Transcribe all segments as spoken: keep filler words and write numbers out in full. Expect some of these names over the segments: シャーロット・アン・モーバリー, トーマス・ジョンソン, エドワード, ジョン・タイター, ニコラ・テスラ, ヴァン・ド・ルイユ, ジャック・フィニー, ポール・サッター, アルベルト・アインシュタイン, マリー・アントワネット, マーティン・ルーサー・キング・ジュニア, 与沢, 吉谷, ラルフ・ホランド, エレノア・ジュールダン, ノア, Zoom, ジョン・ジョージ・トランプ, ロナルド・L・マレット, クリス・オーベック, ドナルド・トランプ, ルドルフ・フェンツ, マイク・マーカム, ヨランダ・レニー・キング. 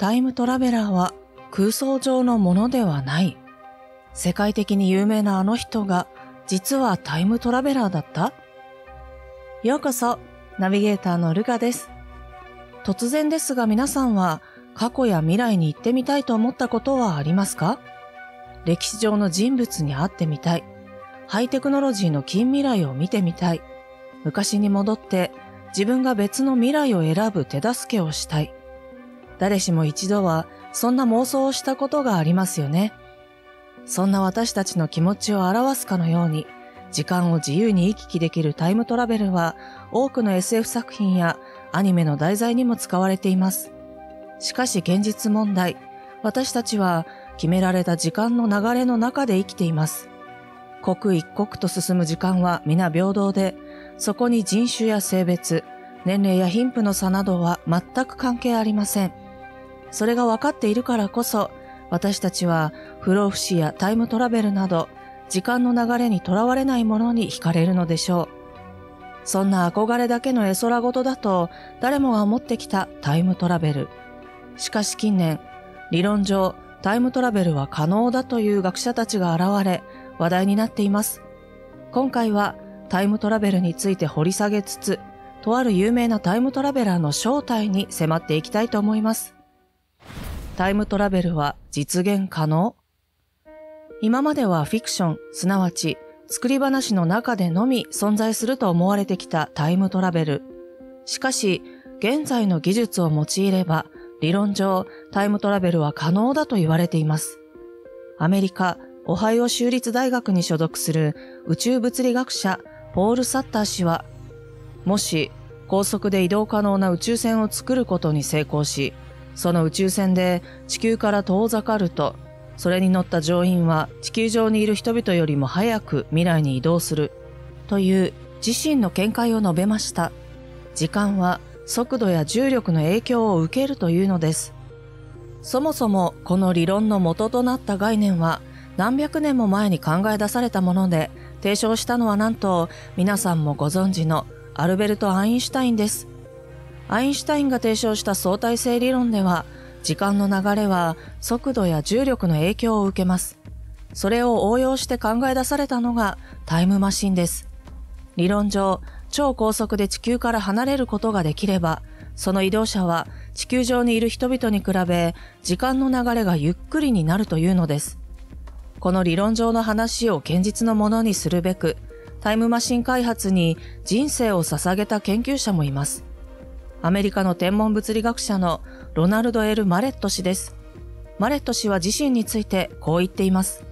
タイムトラベラーは空想上のものではない。世界的に有名なあの人が実はタイムトラベラーだった？ようこそ、ナビゲーターのルカです。突然ですが皆さんは過去や未来に行ってみたいと思ったことはありますか？歴史上の人物に会ってみたい。ハイテクノロジーの近未来を見てみたい。昔に戻って自分が別の未来を選ぶ手助けをしたい。誰しも一度はそんな妄想をしたことがありますよね。そんな私たちの気持ちを表すかのように、時間を自由に行き来できるタイムトラベルは多くの エスエフ 作品やアニメの題材にも使われています。しかし現実問題、私たちは決められた時間の流れの中で生きています。刻一刻と進む時間は皆平等で、そこに人種や性別、年齢や貧富の差などは全く関係ありません。それが分かっているからこそ、私たちは不老不死やタイムトラベルなど、時間の流れにとらわれないものに惹かれるのでしょう。そんな憧れだけの絵空事だと、誰もが思ってきたタイムトラベル。しかし近年、理論上タイムトラベルは可能だという学者たちが現れ、話題になっています。今回はタイムトラベルについて掘り下げつつ、とある有名なタイムトラベラーの正体に迫っていきたいと思います。タイムトラベルは実現可能？今まではフィクション、すなわち作り話の中でのみ存在すると思われてきたタイムトラベル。しかし、現在の技術を用いれば理論上タイムトラベルは可能だと言われています。アメリカ、オハイオ州立大学に所属する宇宙物理学者ポール・サッター氏は、もし高速で移動可能な宇宙船を作ることに成功し、その宇宙船で地球から遠ざかると、それに乗った乗員は地球上にいる人々よりも早く未来に移動する、という自身の見解を述べました。時間は速度や重力の影響を受けるというのです。そもそもこの理論の元となった概念は何百年も前に考え出されたもので、提唱したのはなんと皆さんもご存知のアルベルト・アインシュタインです。アインシュタインが提唱した相対性理論では、時間の流れは速度や重力の影響を受けます。それを応用して考え出されたのがタイムマシンです。理論上、超高速で地球から離れることができれば、その移動者は地球上にいる人々に比べ、時間の流れがゆっくりになるというのです。この理論上の話を現実のものにするべく、タイムマシン開発に人生を捧げた研究者もいます。アメリカの天文物理学者のロナルド・L・マレット氏です。マレット氏は自身についてこう言っています。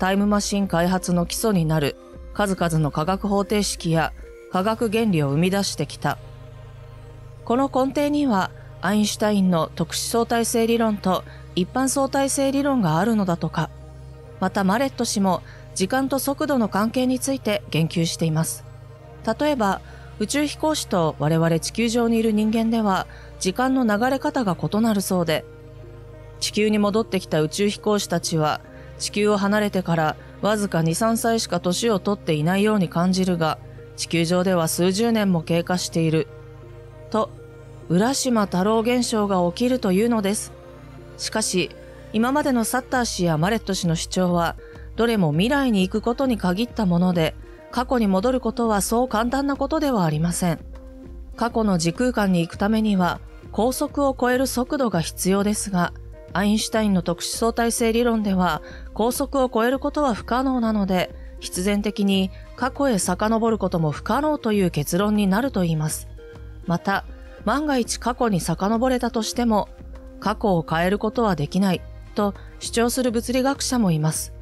タイムマシン開発の基礎になる数々の科学方程式や科学原理を生み出してきた。この根底にはアインシュタインの特殊相対性理論と一般相対性理論があるのだとか。またマレット氏も時間と速度の関係について言及しています。例えば、宇宙飛行士と我々地球上にいる人間では時間の流れ方が異なるそうで、地球に戻ってきた宇宙飛行士たちは地球を離れてからわずかに、さんさいしか年をとっていないように感じるが、地球上では数十年も経過している、と、浦島太郎現象が起きるというのです。しかし、今までのサッター氏やマレット氏の主張は、どれも未来に行くことに限ったもので、過去に戻ることはそう簡単なことではありません。過去の時空間に行くためには高速を超える速度が必要ですが、アインシュタインの特殊相対性理論では高速を超えることは不可能なので、必然的に過去へ遡ることも不可能という結論になると言います。また、万が一過去に遡れたとしても過去を変えることはできないと主張する物理学者もいます。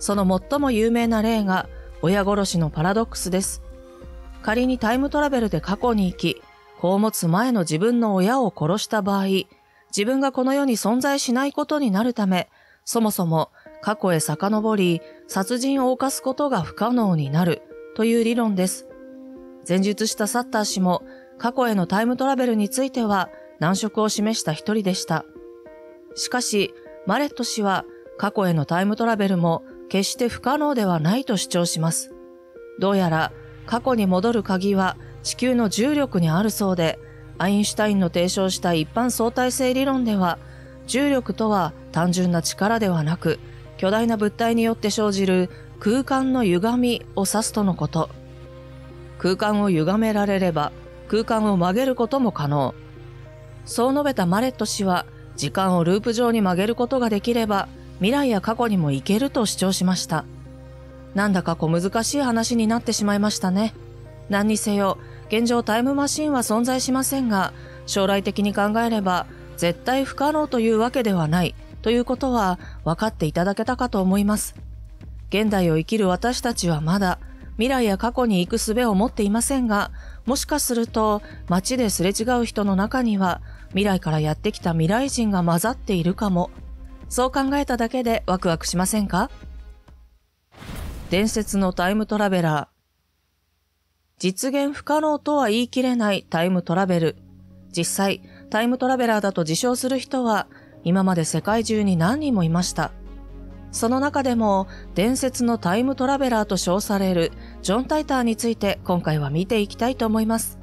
その最も有名な例が親殺しのパラドックスです。仮にタイムトラベルで過去に行き、子を持つ前の自分の親を殺した場合、自分がこの世に存在しないことになるため、そもそも過去へ遡り、殺人を犯すことが不可能になるという理論です。前述したサッター氏も過去へのタイムトラベルについては難色を示した一人でした。しかし、マレット氏は過去へのタイムトラベルも決して不可能ではないと主張します。どうやら過去に戻る鍵は地球の重力にあるそうで、アインシュタインの提唱した一般相対性理論では、重力とは単純な力ではなく、巨大な物体によって生じる空間の歪みを指すとのこと。空間を歪められれば、空間を曲げることも可能。そう述べたマレット氏は、時間をループ上に曲げることができれば、未来や過去にも行けると主張しました。なんだか小難しい話になってしまいましたね。何にせよ、現状タイムマシンは存在しませんが、将来的に考えれば、絶対不可能というわけではない、ということは分かっていただけたかと思います。現代を生きる私たちはまだ、未来や過去に行く術を持っていませんが、もしかすると街ですれ違う人の中には未来からやってきた未来人が混ざっているかも。そう考えただけでワクワクしませんか？伝説のタイムトラベラー。実現不可能とは言い切れないタイムトラベル。実際、タイムトラベラーだと自称する人は今まで世界中に何人もいました。その中でも伝説のタイムトラベラーと称されるジョン・タイターについて今回は見ていきたいと思います。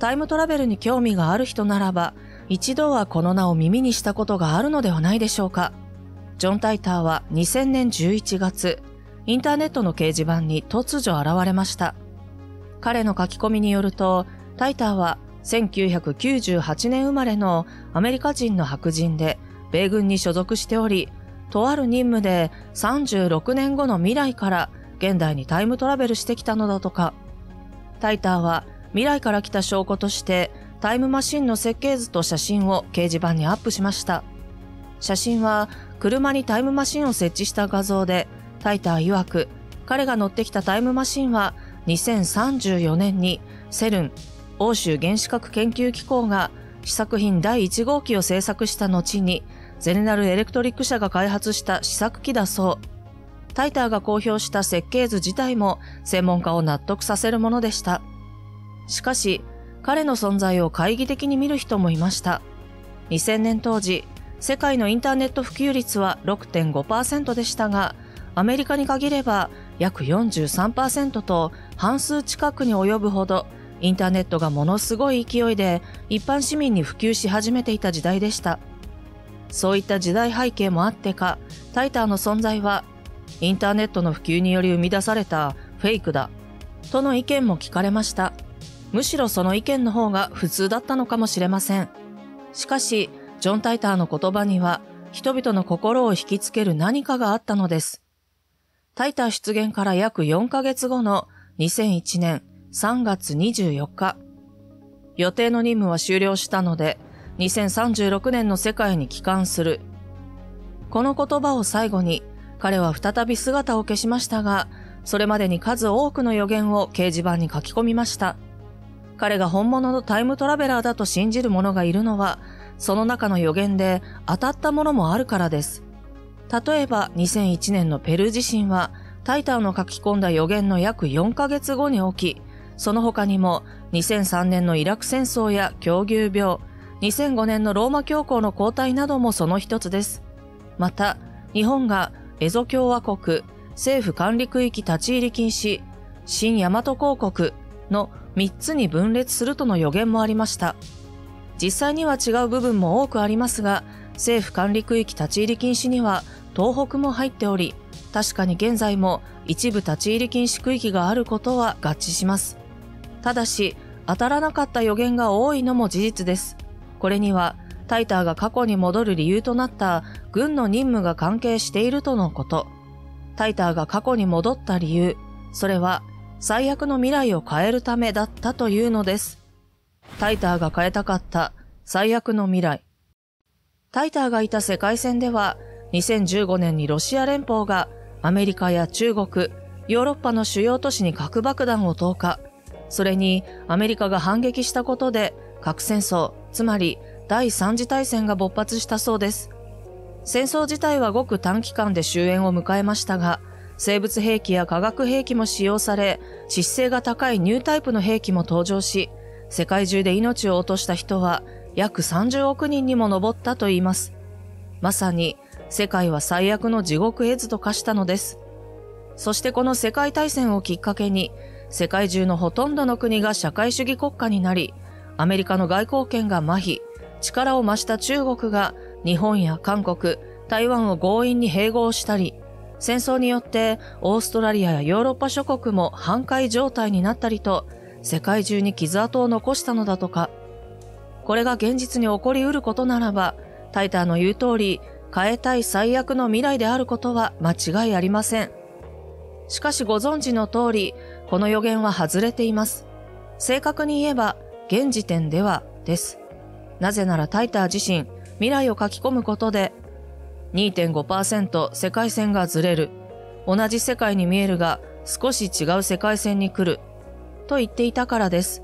タイムトラベルに興味がある人ならば一度はこの名を耳にしたことがあるのではないでしょうか。ジョン・タイターはにせんねんじゅういちがつ、インターネットの掲示板に突如現れました。彼の書き込みによると、タイターはせんきゅうひゃくきゅうじゅうはちねん生まれのアメリカ人の白人で米軍に所属しており、とある任務でさんじゅうろくねんごの未来から現代にタイムトラベルしてきたのだとか。タイターは未来から来た証拠としてタイムマシンの設計図と写真を掲示板にアップしました。写真は車にタイムマシンを設置した画像で、タイター曰く彼が乗ってきたタイムマシンはにせんさんじゅうよねんにセルン、欧州原子核研究機構が試作品だいいちごうきを製作した後にゼネラルエレクトリック社が開発した試作機だそう。タイターが公表した設計図自体も専門家を納得させるものでした。しかし、彼の存在を懐疑的に見る人もいました。にせんねん当時、世界のインターネット普及率は ろくてんごパーセント でしたが、アメリカに限れば約 よんじゅうさんパーセント と半数近くに及ぶほど、インターネットがものすごい勢いで一般市民に普及し始めていた時代でした。そういった時代背景もあってか、タイターの存在は、インターネットの普及により生み出されたフェイクだ、との意見も聞かれました。むしろその意見の方が普通だったのかもしれません。しかし、ジョン・タイターの言葉には、人々の心を引きつける何かがあったのです。タイター出現から約よんかげつごのにせんいちねんさんがつにじゅうよっか、予定の任務は終了したので、にせんさんじゅうろくねんの世界に帰還する。この言葉を最後に、彼は再び姿を消しましたが、それまでに数多くの予言を掲示板に書き込みました。彼が本物のタイムトラベラーだと信じる者がいるのは、その中の予言で当たったものもあるからです。例えばにせんいちねんのペルー地震は、タイターの書き込んだ予言の約よんかげつごに起き、その他にもにせんさんねんのイラク戦争や狂牛病、にせんごねんのローマ教皇の交代などもその一つです。また、日本がエゾ共和国、政府管理区域立ち入り禁止、新大和公国のみっつに分裂するとの予言もありました。実際には違う部分も多くありますが、政府管理区域立ち入り禁止には東北も入っており、確かに現在も一部立ち入り禁止区域があることは合致します。ただし、当たらなかった予言が多いのも事実です。これには、タイターが過去に戻る理由となった軍の任務が関係しているとのこと。タイターが過去に戻った理由、それは最悪の未来を変えるためだったというのです。タイターが変えたかった最悪の未来。タイターがいた世界線では、にせんじゅうごねんにロシア連邦がアメリカや中国、ヨーロッパの主要都市に核爆弾を投下。それにアメリカが反撃したことで核戦争、つまり第三次大戦が勃発したそうです。戦争自体はごく短期間で終焉を迎えましたが、生物兵器や化学兵器も使用され、致死性が高いニュータイプの兵器も登場し、世界中で命を落とした人は約さんじゅうおくにんにも上ったといいます。まさに世界は最悪の地獄絵図と化したのです。そしてこの世界大戦をきっかけに、世界中のほとんどの国が社会主義国家になり、アメリカの外交権が麻痺、力を増した中国が日本や韓国、台湾を強引に併合したり、戦争によってオーストラリアやヨーロッパ諸国も半壊状態になったりと、世界中に傷跡を残したのだとか。これが現実に起こりうることならば、タイターの言う通り、変えたい最悪の未来であることは間違いありません。しかしご存知の通り、この予言は外れています。正確に言えば、現時点ではです。なぜならタイター自身、未来を書き込むことで、にてんごパーセント 世界線がずれる。同じ世界に見えるが、少し違う世界線に来る。と言っていたからです。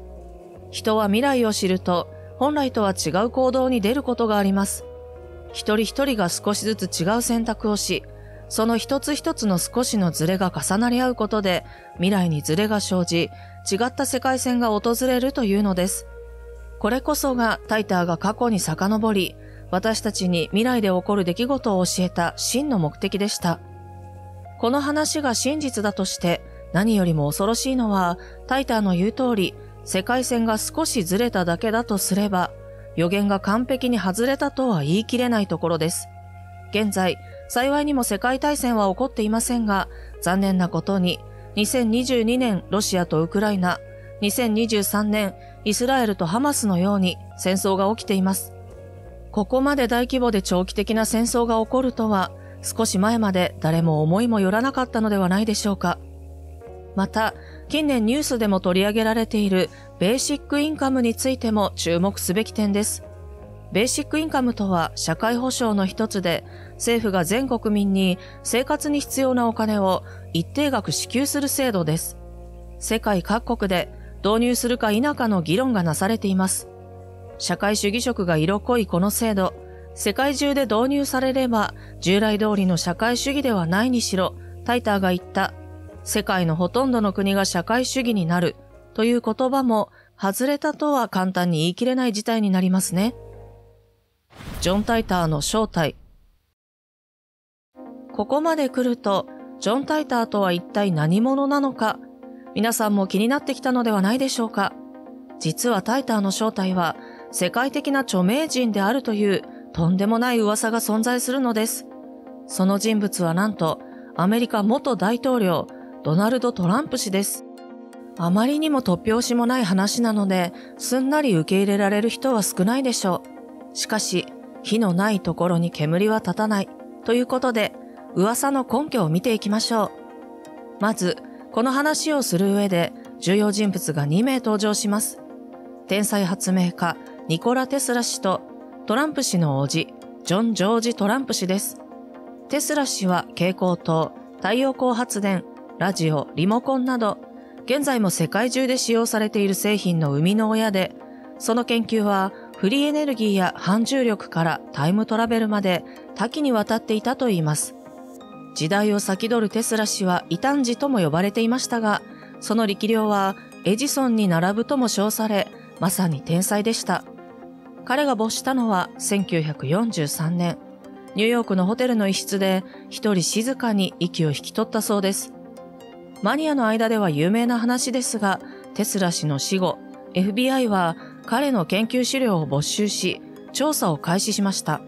人は未来を知ると、本来とは違う行動に出ることがあります。一人一人が少しずつ違う選択をし、その一つ一つの少しのズレが重なり合うことで、未来にズレが生じ、違った世界線が訪れるというのです。これこそがタイターが過去に遡り、私たちに未来で起こる出来事を教えた真の目的でした。この話が真実だとして、何よりも恐ろしいのは、タイターの言う通り、世界線が少しずれただけだとすれば、予言が完璧に外れたとは言い切れないところです。現在、幸いにも世界大戦は起こっていませんが、残念なことに、にせんにじゅうにねんロシアとウクライナ、にせんにじゅうさんねんイスラエルとハマスのように戦争が起きています。ここまで大規模で長期的な戦争が起こるとは、少し前まで誰も思いもよらなかったのではないでしょうか。また、近年ニュースでも取り上げられているベーシックインカムについても注目すべき点です。ベーシックインカムとは社会保障の一つで、政府が全国民に生活に必要なお金を一定額支給する制度です。世界各国で導入するか否かの議論がなされています。社会主義色が色濃いこの制度、世界中で導入されれば従来通りの社会主義ではないにしろ、タイターが言った世界のほとんどの国が社会主義になるという言葉も外れたとは簡単に言い切れない事態になりますね。ジョン・タイターの正体。ここまで来ると、ジョン・タイターとは一体何者なのか、皆さんも気になってきたのではないでしょうか。実はタイターの正体は、世界的な著名人であるというとんでもない噂が存在するのです。その人物はなんと、アメリカ元大統領、ドナルド・トランプ氏です。あまりにも突拍子もない話なので、すんなり受け入れられる人は少ないでしょう。しかし、火のないところに煙は立たない。ということで、噂の根拠を見ていきましょう。まず、この話をする上で、重要人物がにめい登場します。天才発明家、ニコラ・テスラ氏と、トランプ氏の叔父、ジョン・ジョージ・トランプ氏です。テスラ氏は蛍光灯、太陽光発電、ラジオ、リモコンなど、現在も世界中で使用されている製品の生みの親で、その研究はフリーエネルギーや反重力からタイムトラベルまで多岐にわたっていたといいます。時代を先取るテスラ氏は異端児とも呼ばれていましたが、その力量はエジソンに並ぶとも称され、まさに天才でした。彼が没したのはせんきゅうひゃくよんじゅうさんねん、ニューヨークのホテルの一室で一人静かに息を引き取ったそうです。マニアの間では有名な話ですが、テスラ氏の死後、エフビーアイ は彼の研究資料を没収し、調査を開始しました。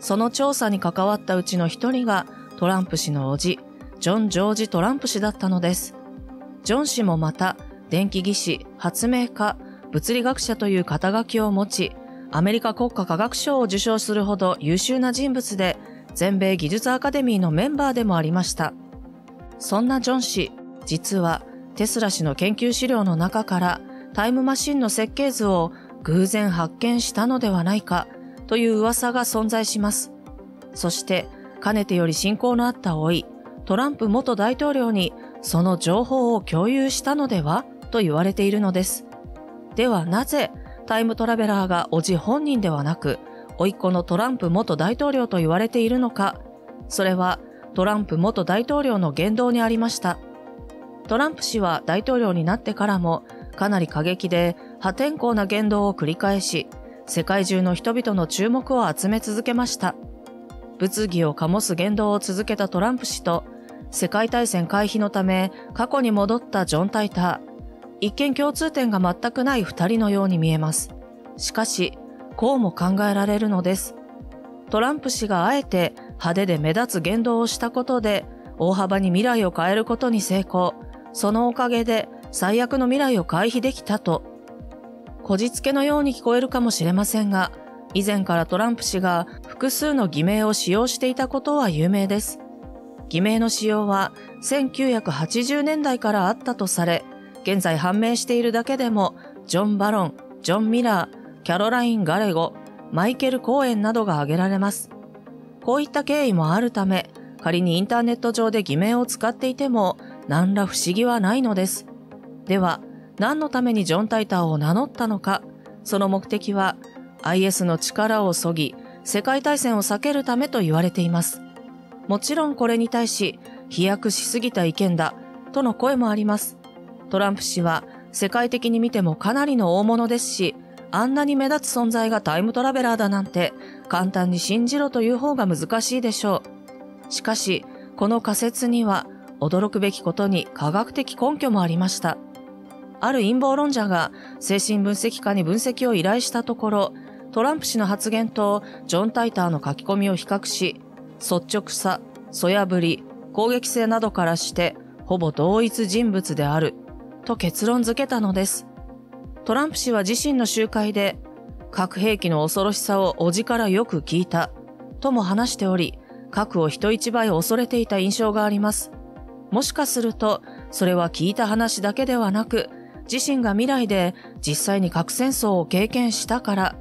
その調査に関わったうちの一人がトランプ氏の叔父、ジョン・ジョージ・トランプ氏だったのです。ジョン氏もまた、電気技師、発明家、物理学者という肩書きを持ち、アメリカ国家科学賞を受賞するほど優秀な人物で、全米技術アカデミーのメンバーでもありました。そんなジョン氏、実はテスラ氏の研究資料の中からタイムマシンの設計図を偶然発見したのではないかという噂が存在します。そして、かねてより親交のあった甥、トランプ元大統領にその情報を共有したのではと言われているのです。ではなぜタイムトラベラーが叔父本人ではなく、甥っ子のトランプ元大統領と言われているのか、それはトランプ元大統領の言動にありました。トランプ氏は大統領になってからもかなり過激で破天荒な言動を繰り返し、世界中の人々の注目を集め続けました。物議を醸す言動を続けたトランプ氏と、世界大戦回避のため過去に戻ったジョン・タイター、一見共通点が全くない二人のように見えます。しかし、こうも考えられるのです。トランプ氏があえて派手で目立つ言動をしたことで、大幅に未来を変えることに成功。そのおかげで最悪の未来を回避できたと。こじつけのように聞こえるかもしれませんが、以前からトランプ氏が複数の偽名を使用していたことは有名です。偽名の使用はせんきゅうひゃくはちじゅうねんだいからあったとされ、現在判明しているだけでも、ジョン・バロン、ジョン・ミラー、キャロライン・ガレゴ、マイケル・コーエンなどが挙げられます。こういった経緯もあるため、仮にインターネット上で偽名を使っていても、何ら不思議はないのです。では、何のためにジョン・タイターを名乗ったのか、その目的は、アイエス の力を削ぎ、世界大戦を避けるためと言われています。もちろんこれに対し、飛躍しすぎた意見だ、との声もあります。トランプ氏は、世界的に見てもかなりの大物ですし、あんなに目立つ存在がタイムトラベラーだなんて、簡単に信じろという方が難しいでしょう。しかし、この仮説には、驚くべきことに科学的根拠もありました。ある陰謀論者が精神分析家に分析を依頼したところ、トランプ氏の発言とジョン・タイターの書き込みを比較し、率直さ、そやぶり、攻撃性などからして、ほぼ同一人物である、と結論付けたのです。トランプ氏は自身の集会で、核兵器の恐ろしさを叔父からよく聞いた、とも話しており、核を人一倍恐れていた印象があります。もしかすると、それは聞いた話だけではなく、自身が未来で実際に核戦争を経験したから。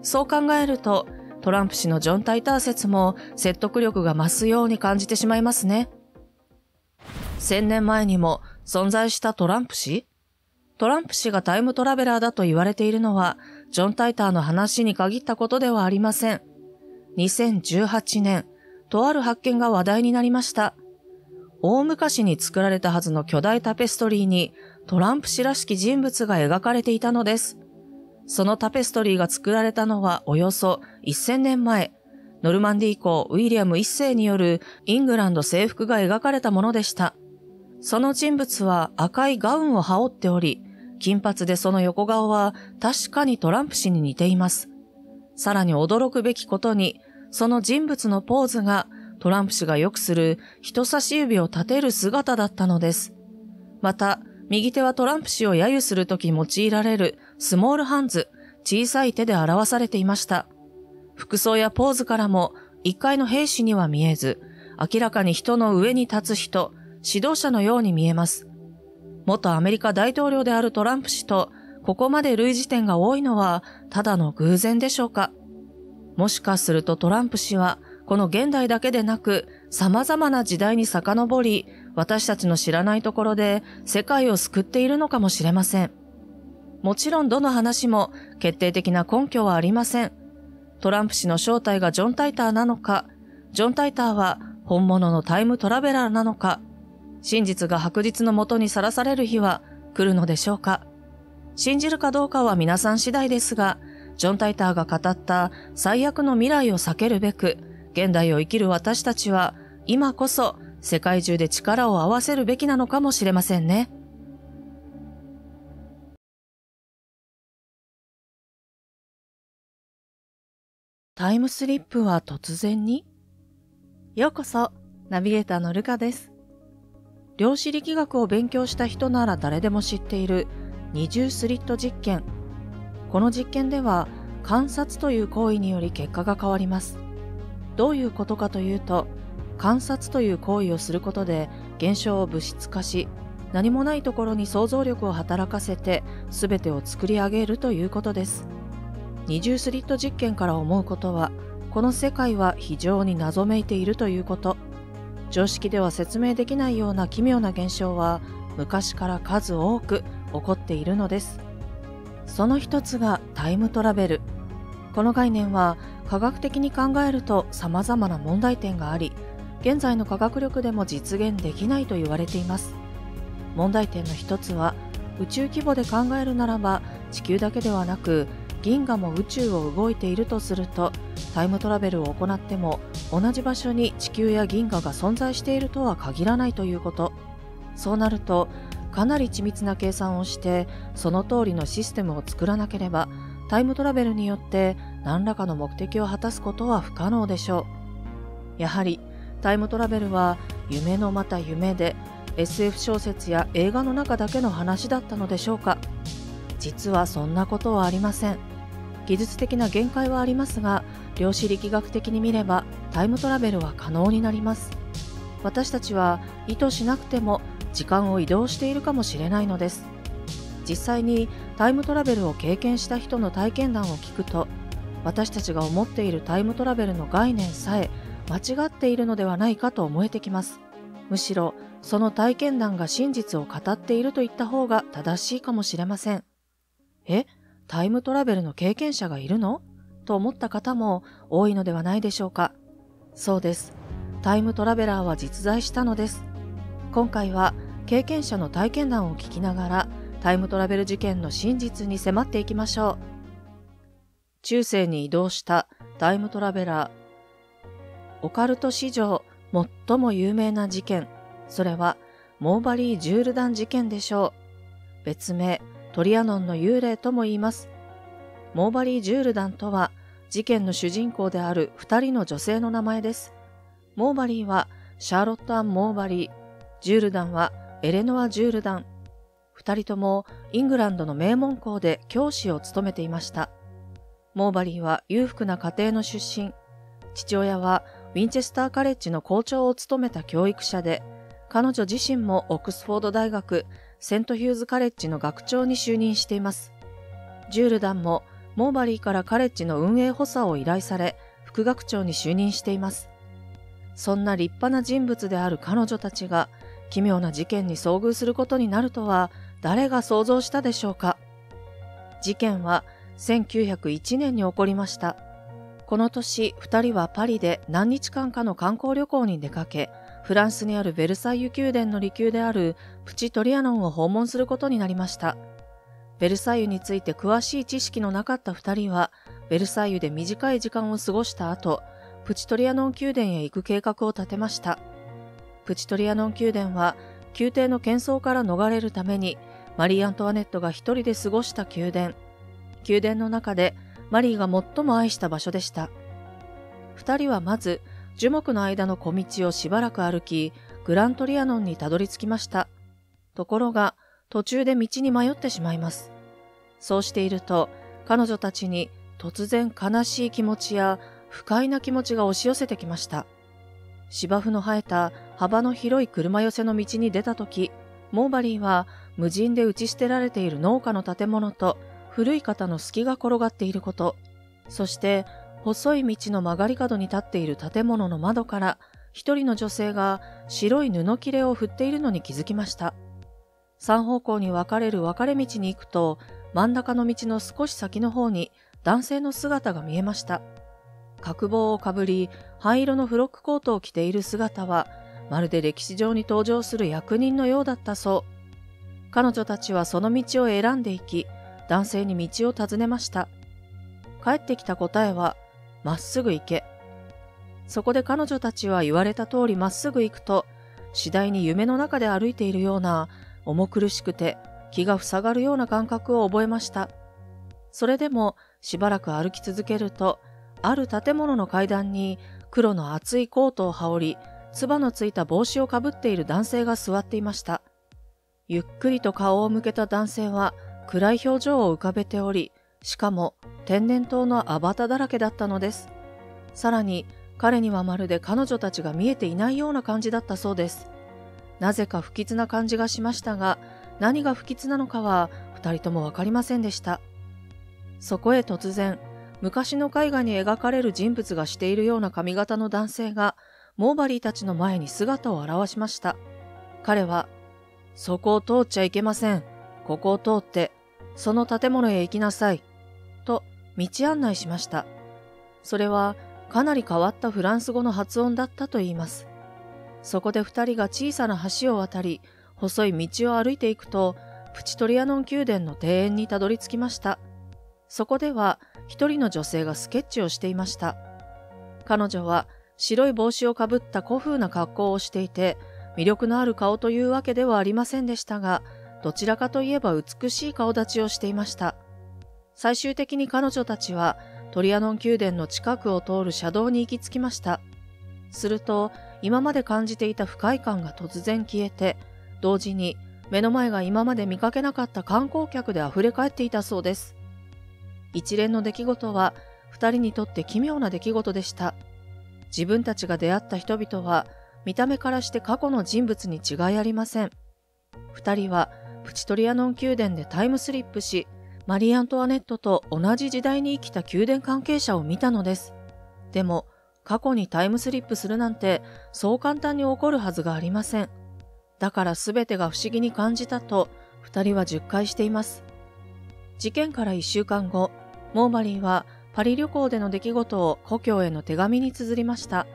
そう考えると、トランプ氏のジョン・タイター説も説得力が増すように感じてしまいますね。せんねんまえにも存在したトランプ氏?トランプ氏がタイムトラベラーだと言われているのは、ジョン・タイターの話に限ったことではありません。にせんじゅうはちねん、とある発見が話題になりました。大昔に作られたはずの巨大タペストリーにトランプ氏らしき人物が描かれていたのです。そのタペストリーが作られたのはおよそせんねんまえ、ノルマンディー公ウィリアムいっせいによるイングランド征服が描かれたものでした。その人物は赤いガウンを羽織っており、金髪でその横顔は確かにトランプ氏に似ています。さらに驚くべきことに、その人物のポーズがトランプ氏がよくする人差し指を立てる姿だったのです。また、右手はトランプ氏を揶揄するとき用いられるスモールハンズ、小さい手で表されていました。服装やポーズからも一介の兵士には見えず、明らかに人の上に立つ人、指導者のように見えます。元アメリカ大統領であるトランプ氏とここまで類似点が多いのはただの偶然でしょうか。もしかするとトランプ氏は、この現代だけでなく、様々な時代に遡り、私たちの知らないところで世界を救っているのかもしれません。もちろんどの話も決定的な根拠はありません。トランプ氏の正体がジョン・タイターなのか、ジョン・タイターは本物のタイムトラベラーなのか、真実が白日のもとにさらされる日は来るのでしょうか。信じるかどうかは皆さん次第ですが、ジョン・タイターが語った最悪の未来を避けるべく、現代を生きる私たちは、今こそ世界中で力を合わせるべきなのかもしれませんね。タイムスリップは突然に?ようこそ、ナビゲーターのルカです。量子力学を勉強した人なら誰でも知っている二重スリット実験。この実験では、観察という行為により結果が変わります。どういうことかというと、観察という行為をすることで現象を物質化し、何もないところに想像力を働かせて全てを作り上げるということです。二重スリット実験から思うことは、この世界は非常に謎めいているということ。常識では説明できないような奇妙な現象は昔から数多く起こっているのです。その一つがタイムトラベル。この概念は科学的に考えると様々な問題点があり、現在の科学力でも実現できないと言われています。問題点の一つは、宇宙規模で考えるならば地球だけではなく銀河も宇宙を動いているとすると、タイムトラベルを行っても同じ場所に地球や銀河が存在しているとは限らないということ。そうなると、かなり緻密な計算をしてその通りのシステムを作らなければタイムトラベルによって何らかの目的を果たすことは不可能でしょう。やはりタイムトラベルは夢のまた夢で エスエフ 小説や映画の中だけの話だったのでしょうか。実はそんなことはありません。技術的な限界はありますが量子力学的に見ればタイムトラベルは可能になります。私たちは意図しなくても時間を移動しているかもしれないのです。実際にタイムトラベルを経験した人の体験談を聞くと私たちが思っているタイムトラベルの概念さえ間違っているのではないかと思えてきます。むしろその体験談が真実を語っているといった方が正しいかもしれません。え、タイムトラベルの経験者がいるの？と思った方も多いのではないでしょうか。そうです、タイムトラベラーは実在したのです。今回は経験者の体験談を聞きながらタイムトラベル事件の真実に迫っていきましょう。中世に移動したタイムトラベラー。オカルト史上最も有名な事件、それはモーバリー・ジュールダン事件でしょう。別名トリアノンの幽霊とも言います。モーバリー・ジュールダンとは事件の主人公であるふたりの女性の名前です。モーバリーはシャーロット・アン・モーバリー、ジュールダンはエレノア・ジュールダン。ふたりともイングランドの名門校で教師を務めていました。モーバリーは裕福な家庭の出身。父親はウィンチェスターカレッジの校長を務めた教育者で、彼女自身もオックスフォード大学セントヒューズカレッジの学長に就任しています。ジュールダンもモーバリーからカレッジの運営補佐を依頼され副学長に就任しています。そんな立派な人物である彼女たちが奇妙な事件に遭遇することになるとは誰が想像したでしょうか。事件はせんきゅうひゃくいちねんに起こりました。この年、ふたりはパリで何日間かの観光旅行に出かけ、フランスにあるベルサイユ宮殿の離宮であるプチトリアノンを訪問することになりました。ベルサイユについて詳しい知識のなかったふたりは、ベルサイユで短い時間を過ごした後、プチトリアノン宮殿へ行く計画を立てました。プチトリアノン宮殿は宮廷の喧騒から逃れるためにマリー・アントワネットが一人で過ごした宮殿。宮殿の中でマリーが最も愛した場所でした。二人はまず樹木の間の小道をしばらく歩き、グラントリアノンにたどり着きました。ところが途中で道に迷ってしまいます。そうしていると彼女たちに突然悲しい気持ちや不快な気持ちが押し寄せてきました。芝生の生えた幅の広い車寄せの道に出た時、モーバリーは無人で打ち捨てられている農家の建物と古い方の隙が転がっていること、そして細い道の曲がり角に立っている建物の窓から一人の女性が白い布切れを振っているのに気づきました。三方向に分かれる分かれ道に行くと、真ん中の道の少し先の方に男性の姿が見えました。角帽をかぶり、灰色のフロックコートを着ている姿は、まるで歴史上に登場する役人のようだったそう。彼女たちはその道を選んでいき、男性に道を尋ねました。返ってきた答えは、まっすぐ行け。そこで彼女たちは言われた通りまっすぐ行くと、次第に夢の中で歩いているような、重苦しくて気が塞がるような感覚を覚えました。それでも、しばらく歩き続けると、ある建物の階段に黒の厚いコートを羽織り、つばのついた帽子をかぶっている男性が座っていました。ゆっくりと顔を向けた男性は暗い表情を浮かべており、しかも天然痘のアバタだらけだったのです。さらに彼にはまるで彼女たちが見えていないような感じだったそうです。なぜか不吉な感じがしましたが、何が不吉なのかは二人ともわかりませんでした。そこへ突然、昔の絵画に描かれる人物がしているような髪型の男性がモーバリーたちの前に姿を現しました。彼は、そこを通っちゃいけません。ここを通って、その建物へ行きなさい。と、道案内しました。それはかなり変わったフランス語の発音だったといいます。そこで二人が小さな橋を渡り、細い道を歩いていくと、プチトリアノン宮殿の庭園にたどり着きました。そこでは、一人の女性がスケッチをしていました。彼女は白い帽子をかぶった古風な格好をしていて、魅力のある顔というわけではありませんでしたが、どちらかといえば美しい顔立ちをしていました。最終的に彼女たちはトリアノン宮殿の近くを通る車道に行き着きました。すると、今まで感じていた不快感が突然消えて、同時に目の前が今まで見かけなかった観光客で溢れ返っていたそうです。一連の出来事は二人にとって奇妙な出来事でした。自分たちが出会った人々は見た目からして過去の人物に違いありません。二人はプチトリアノン宮殿でタイムスリップし、マリー・アントワネットと同じ時代に生きた宮殿関係者を見たのです。でも、過去にタイムスリップするなんてそう簡単に起こるはずがありません。だから全てが不思議に感じたと二人は述懐しています。事件から一週間後、モーバリーはパリ旅行での出来事を故郷への手紙に綴りました。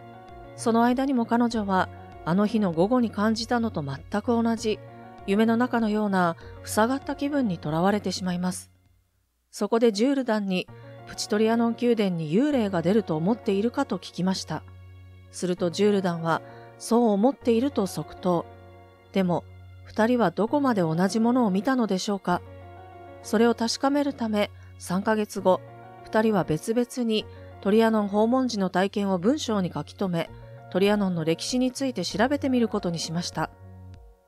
その間にも彼女はあの日の午後に感じたのと全く同じ、夢の中のような塞がった気分にとらわれてしまいます。そこでジュールダンにプチトリアノン宮殿に幽霊が出ると思っているかと聞きました。するとジュールダンはそう思っていると即答。でも二人はどこまで同じものを見たのでしょうか。それを確かめるためさんかげつご、二人は別々にトリアノン訪問時の体験を文章に書き留め、トリアノンの歴史について調べてみることにしました。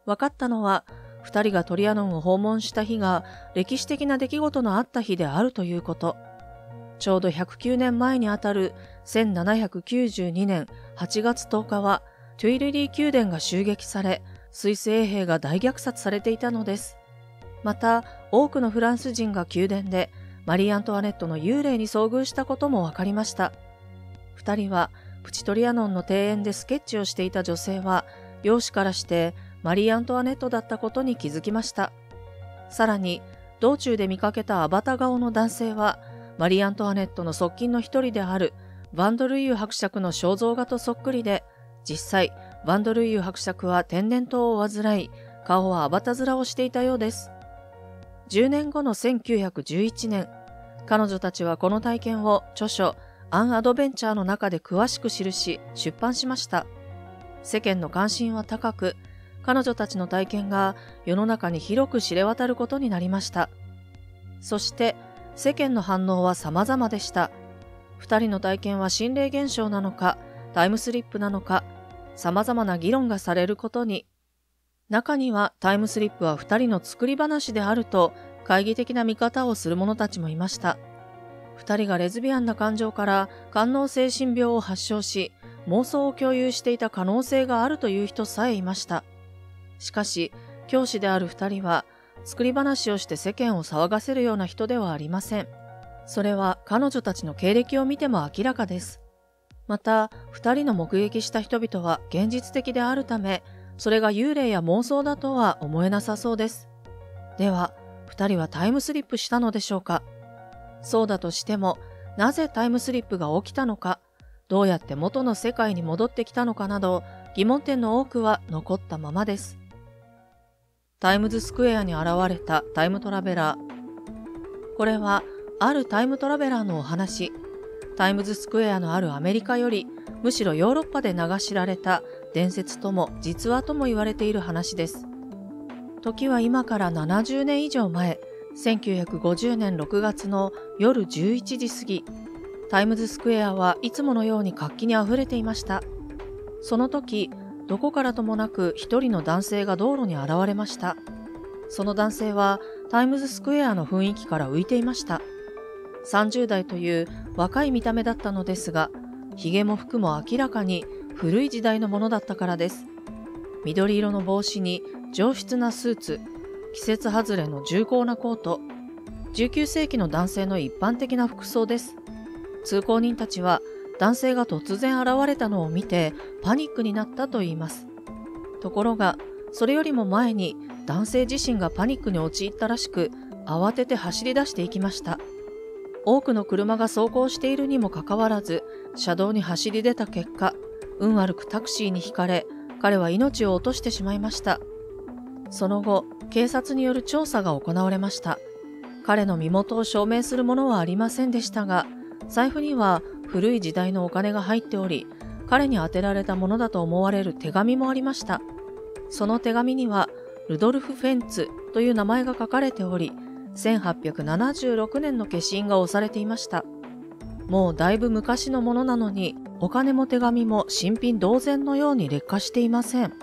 分かったのは二人がトリアノンを訪問した日が歴史的な出来事のあった日であるということ。ちょうどひゃくきゅうねんまえにあたるせんななひゃくきゅうじゅうにねんはちがつとおかはトゥイルリー宮殿が襲撃され、スイス衛兵が大虐殺されていたのです。また、多くのフランス人が宮殿でマリー・アントワネットの幽霊に遭遇したことも分かりました。二人はプチトリアノンの庭園でスケッチをしていた女性は、容姿からしてマリー・アントワネットだったことに気づきました。さらに、道中で見かけたアバタ顔の男性は、マリー・アントワネットの側近の一人であるヴァン・ド・ルイユ伯爵の肖像画とそっくりで、実際、ヴァン・ド・ルイユ伯爵は天然痘を患い、顔はアバタ面をしていたようです。じゅうねんごのせんきゅうひゃくじゅういちねん、彼女たちはこの体験を著書「アン・アドベンチャー」の中で詳しく記し、出版しました。世間の関心は高く、彼女たちの体験が世の中に広く知れ渡ることになりました。そして、世間の反応は様々でした。二人の体験は心霊現象なのか、タイムスリップなのか、様々な議論がされることに。中にはタイムスリップは二人の作り話であると、懐疑的な見方をする者たちもいました。二人がレズビアンな感情から官能精神病を発症し、妄想を共有していた可能性があるという人さえいました。しかし、教師である二人は、作り話をして世間を騒がせるような人ではありません。それは彼女たちの経歴を見ても明らかです。また、二人の目撃した人々は現実的であるため、それが幽霊や妄想だとは思えなさそうです。では、二人はタイムスリップしたのでしょうか。そうだとしても、なぜタイムスリップが起きたのか、どうやって元の世界に戻ってきたのかなど、疑問点の多くは残ったままです。タイムズスクエアに現れたタイムトラベラー。これはあるタイムトラベラーのお話。タイムズスクエアのあるアメリカよりむしろヨーロッパで名が知られた伝説とも実話とも言われている話です。時は今からななじゅうねん以上前、せんきゅうひゃくごじゅうねんろくがつの夜じゅういちじ過ぎ、タイムズスクエアはいつものように活気にあふれていました。その時、どこからともなく一人の男性が道路に現れました。その男性はタイムズスクエアの雰囲気から浮いていました。さんじゅうだいという若い見た目だったのですが、髭も服も明らかに古い時代のものだったからです。緑色の帽子に上質なスーツ、季節外れの重厚なコート、じゅうきゅうせいきの男性の一般的な服装です。通行人たちは、男性が突然現れたのを見てパニックになったと言います。ところが、それよりも前に男性自身がパニックに陥ったらしく、慌てて走り出していきました。多くの車が走行しているにもかかわらず、車道に走り出た結果、運悪くタクシーにひかれ、彼は命を落としてしまいました。その後、警察による調査が行われました。彼の身元を証明するものはありませんでしたが、財布には古い時代のお金が入っており、彼に宛てられたものだと思われる手紙もありました。その手紙には、ルドルフ・フェンツという名前が書かれており、せんはっぴゃくななじゅうろくねんの化身が押されていました。もうだいぶ昔のものなのに、お金も手紙も新品同然のように劣化していません。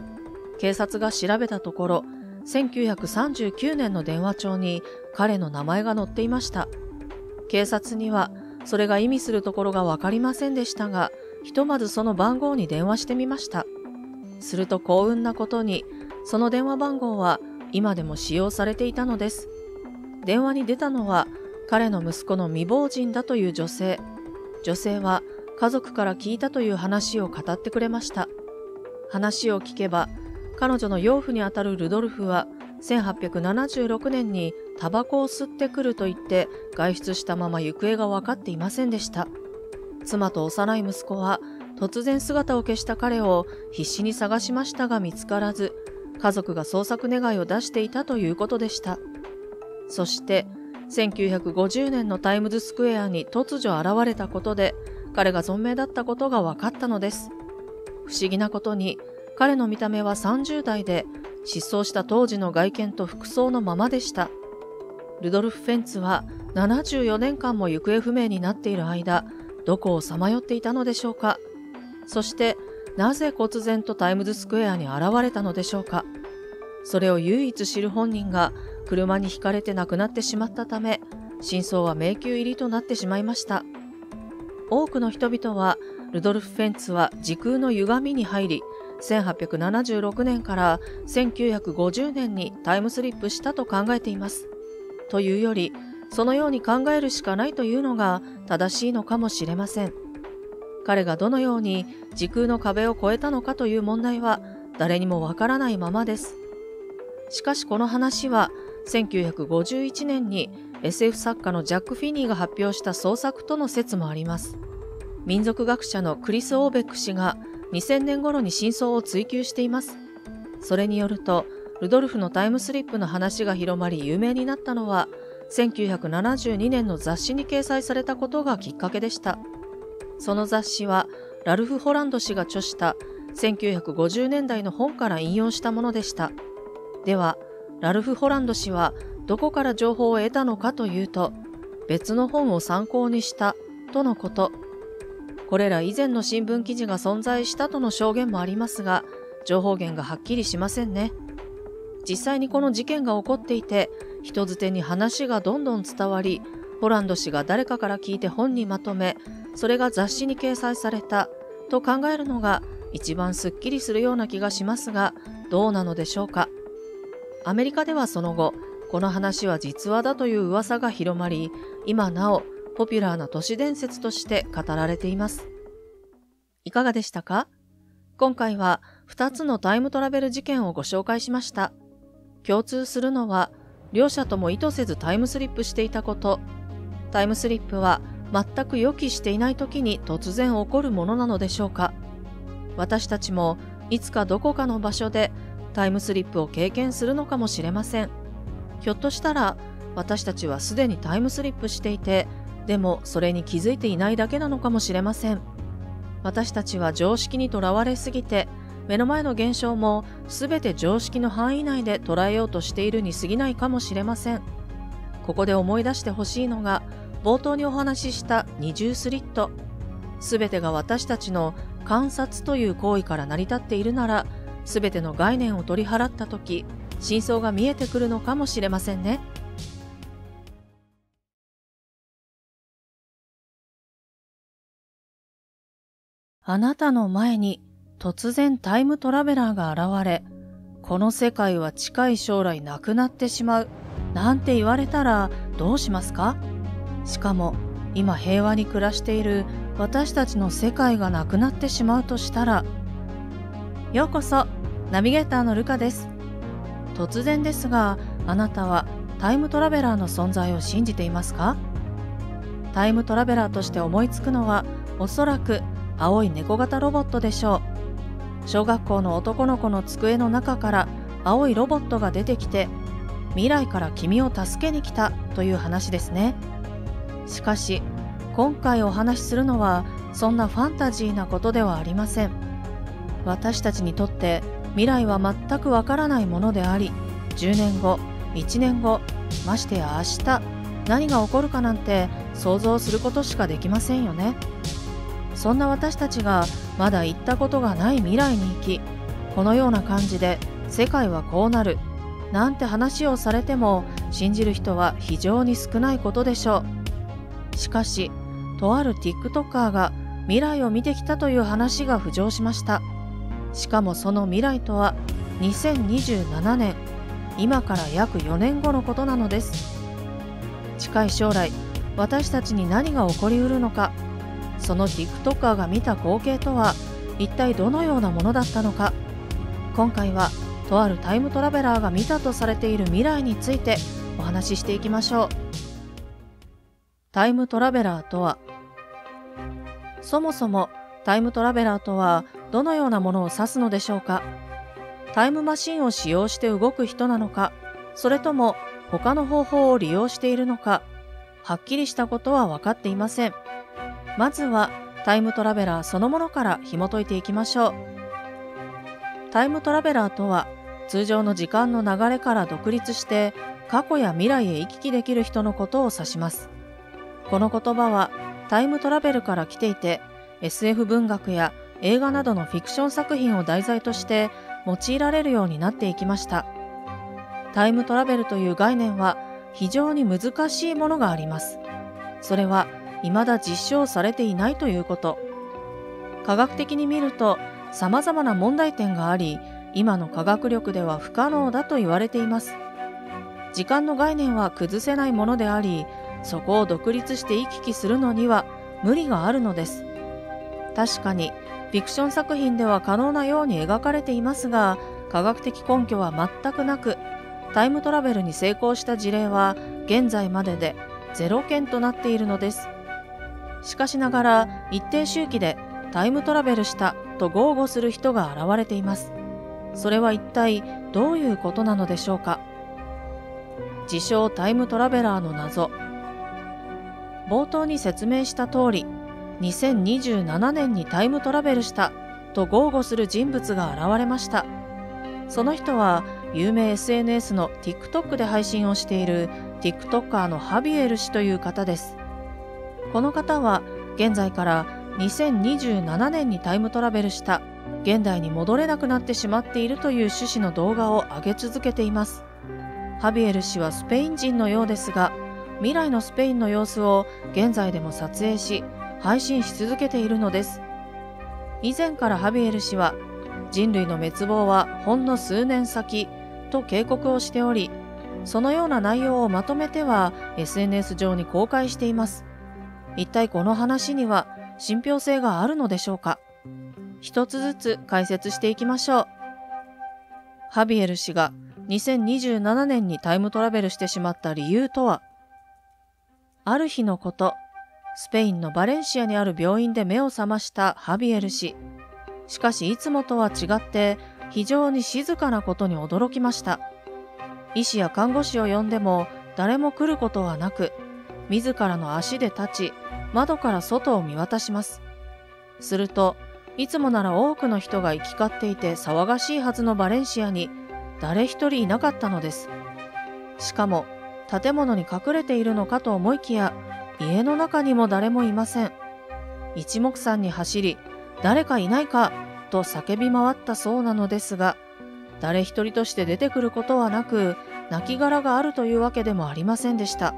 警察が調べたところ、せんきゅうひゃくさんじゅうきゅうねんの電話帳に彼の名前が載っていました。警察にはそれが意味するところがわかりませんでしたが、ひとまずその番号に電話してみました。すると幸運なことに、その電話番号は今でも使用されていたのです。電話に出たのは彼の息子の未亡人だという女性。女性は家族から聞いたという話を語ってくれました。話を聞けば、彼女の養父にあたるルドルフはせんはっぴゃくななじゅうろくねんにタバコを吸ってくると言って外出したまま行方が分かっていませんでした。妻と幼い息子は突然姿を消した彼を必死に探しましたが見つからず、家族が捜索願を出していたということでした。そしてせんきゅうひゃくごじゅうねんのタイムズスクエアに突如現れたことで彼が存命だったことが分かったのです。不思議なことに彼の見た目はさんじゅうだいで、失踪した当時の外見と服装のままでした。ルドルフ・フェンツはななじゅうよねんかんも行方不明になっている間、どこをさまよっていたのでしょうか。そしてなぜ忽然とタイムズスクエアに現れたのでしょうか。それを唯一知る本人が車にひかれて亡くなってしまったため、真相は迷宮入りとなってしまいました。多くの人々はルドルフ・フェンツは時空の歪みに入り、せんはっぴゃくななじゅうろくねんからせんきゅうひゃくごじゅうねんにタイムスリップしたと考えています。というより、そのように考えるしかないというのが正しいのかもしれません。彼がどのように時空の壁を越えたのかという問題は誰にもわからないままです。しかしこの話はせんきゅうひゃくごじゅういちねんに エスエフ 作家のジャック・フィニーが発表した創作との説もあります。民族学者のクリス・オーベック氏がにせんねん頃に真相を追求しています。それによると、ルドルフのタイムスリップの話が広まり有名になったのは、せんきゅうひゃくななじゅうにねんの雑誌に掲載されたことがきっかけでした。その雑誌は、ラルフ・ホランド氏が著したせんきゅうひゃくごじゅうねんだいの本から引用したものでした。では、ラルフ・ホランド氏はどこから情報を得たのかというと、別の本を参考にしたとのこと。これら以前の新聞記事が存在したとの証言もありますが、情報源がはっきりしませんね。実際にこの事件が起こっていて、人づてに話がどんどん伝わり、ホランド氏が誰かから聞いて本にまとめ、それが雑誌に掲載されたと考えるのが一番すっきりするような気がしますが、どうなのでしょうか。アメリカではその後、この話は実話だという噂が広まり、今なお、ポピュラーな都市伝説として語られています。いかがでしたか？今回はふたつのタイムトラベル事件をご紹介しました。共通するのは、両者とも意図せずタイムスリップしていたこと。タイムスリップは全く予期していない時に突然起こるものなのでしょうか？私たちもいつかどこかの場所でタイムスリップを経験するのかもしれません。ひょっとしたら私たちはすでにタイムスリップしていて、でもそれに気づいていないだけなのかもしれません。私たちは常識にとらわれすぎて、目の前の現象も全て常識の範囲内で捉えようとしているに過ぎないかもしれません。ここで思い出してほしいのが、冒頭にお話しした二重スリット。全てが私たちの観察という行為から成り立っているなら、全ての概念を取り払った時、真相が見えてくるのかもしれませんね。あなたの前に突然タイムトラベラーが現れ、この世界は近い将来なくなってしまう、なんて言われたらどうしますか？しかも、今平和に暮らしている私たちの世界がなくなってしまうとしたら。ようこそ、ナビゲーターのルカです。突然ですが、あなたはタイムトラベラーの存在を信じていますか？タイムトラベラーとして思いつくのは、おそらく、青い猫型ロボットでしょう。小学校の男の子の机の中から青いロボットが出てきて、未来から君を助けに来たという話ですね。しかし、今回お話しするのはそんなファンタジーなことではありません。私たちにとって未来は全くわからないものであり、じゅうねんご、いちねんご、ましてや明日何が起こるかなんて想像することしかできませんよね。そんな私たちがまだ行ったことがない未来に行き、このような感じで世界はこうなるなんて話をされても信じる人は非常に少ないことでしょう。しかしとある ティックトッカー が未来を見てきたという話が浮上しました。しかもその未来とはにせんにじゅうななねん、今から約よねんごのことなのです。近い将来私たちに何が起こりうるのか、その ティックトッカー が見た光景とは一体どのようなものだったのか、今回はとあるタイムトラベラーが見たとされている未来についてお話ししていきましょう。タイムトラベラーとは、そもそもタイムトラベラーとはどのようなものを指すのでしょうか。タイムマシンを使用して動く人なのか、それとも他の方法を利用しているのか、はっきりしたことは分かっていません。まずはタイムトラベラーそのものから紐解いていきましょう。タイムトラベラーとは通常の時間の流れから独立して過去や未来へ行き来できる人のことを指します。この言葉はタイムトラベルから来ていて、エスエフ 文学や映画などのフィクション作品を題材として用いられるようになっていきました。タイムトラベルという概念は非常に難しいものがあります。それは未だ実証されていないということ。科学的に見ると様々な問題点があり、今の科学力では不可能だと言われています。時間の概念は崩せないものであり、そこを独立して行き来するのには無理があるのです。確かにフィクション作品では可能なように描かれていますが、科学的根拠は全くなく、タイムトラベルに成功した事例は現在まででゼロけんとなっているのです。しかしながら一定周期でタイムトラベルしたと豪語する人が現れています。それは一体どういうことなのでしょうか。自称タイムトラベラーの謎。冒頭に説明した通り、にせんにじゅうななねんにタイムトラベルしたと豪語する人物が現れました。その人は有名 エスエヌエス の ティックトック で配信をしている ティックトッカー のハビエル氏という方です。この方は現在からにせんにじゅうななねんにタイムトラベルした、現代に戻れなくなってしまっているという趣旨の動画を上げ続けています。ハビエル氏はスペイン人のようですが、未来のスペインの様子を現在でも撮影し配信し続けているのです。以前からハビエル氏は人類の滅亡はほんの数年先と警告をしており、そのような内容をまとめては エスエヌエス 上に公開しています。一体この話には信憑性があるのでしょうか。一つずつ解説していきましょう。ハビエル氏がにせんにじゅうななねんにタイムトラベルしてしまった理由とは。ある日のこと、スペインのバレンシアにある病院で目を覚ましたハビエル氏。しかしいつもとは違って非常に静かなことに驚きました。医師や看護師を呼んでも誰も来ることはなく、自らの足で立ち、窓から外を見渡します。すると、いつもなら多くの人が行き交っていて騒がしいはずのバレンシアに誰一人いなかったのです。しかも、建物に隠れているのかと思いきや、家の中にも誰もいません。一目散に走り、誰かいないかと叫び回ったそうなのですが、誰一人として出てくることはなく、亡骸があるというわけでもありませんでした。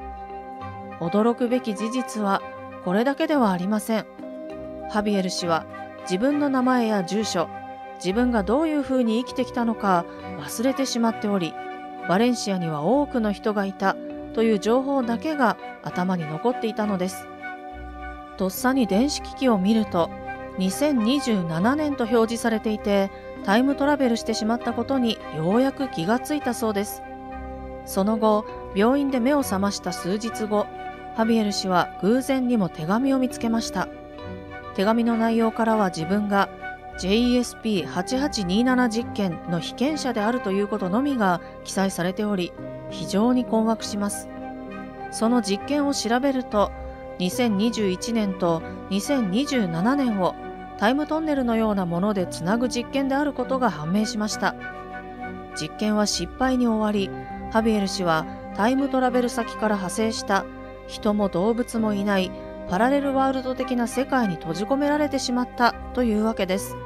驚くべき事実はこれだけではありません。ハビエル氏は自分の名前や住所、自分がどういうふうに生きてきたのか忘れてしまっており、バレンシアには多くの人がいたという情報だけが頭に残っていたのです。とっさに電子機器を見ると、にせんにじゅうななねんと表示されていて、タイムトラベルしてしまったことにようやく気がついたそうです。その後、病院で目を覚ました数日後、ハビエル氏は偶然にも手紙を見つけました。手紙の内容からは自分が、ジェイエスピーはちはちにーなな 実験の被験者であるということのみが記載されており、非常に困惑します。その実験を調べると、にせんにじゅういちねんとにせんにじゅうななねんをタイムトンネルのようなものでつなぐ実験であることが判明しました。実験は失敗に終わり、ハビエル氏はタイムトラベル先から派生した人も動物もいないパラレルワールド的な世界に閉じ込められてしまったというわけです。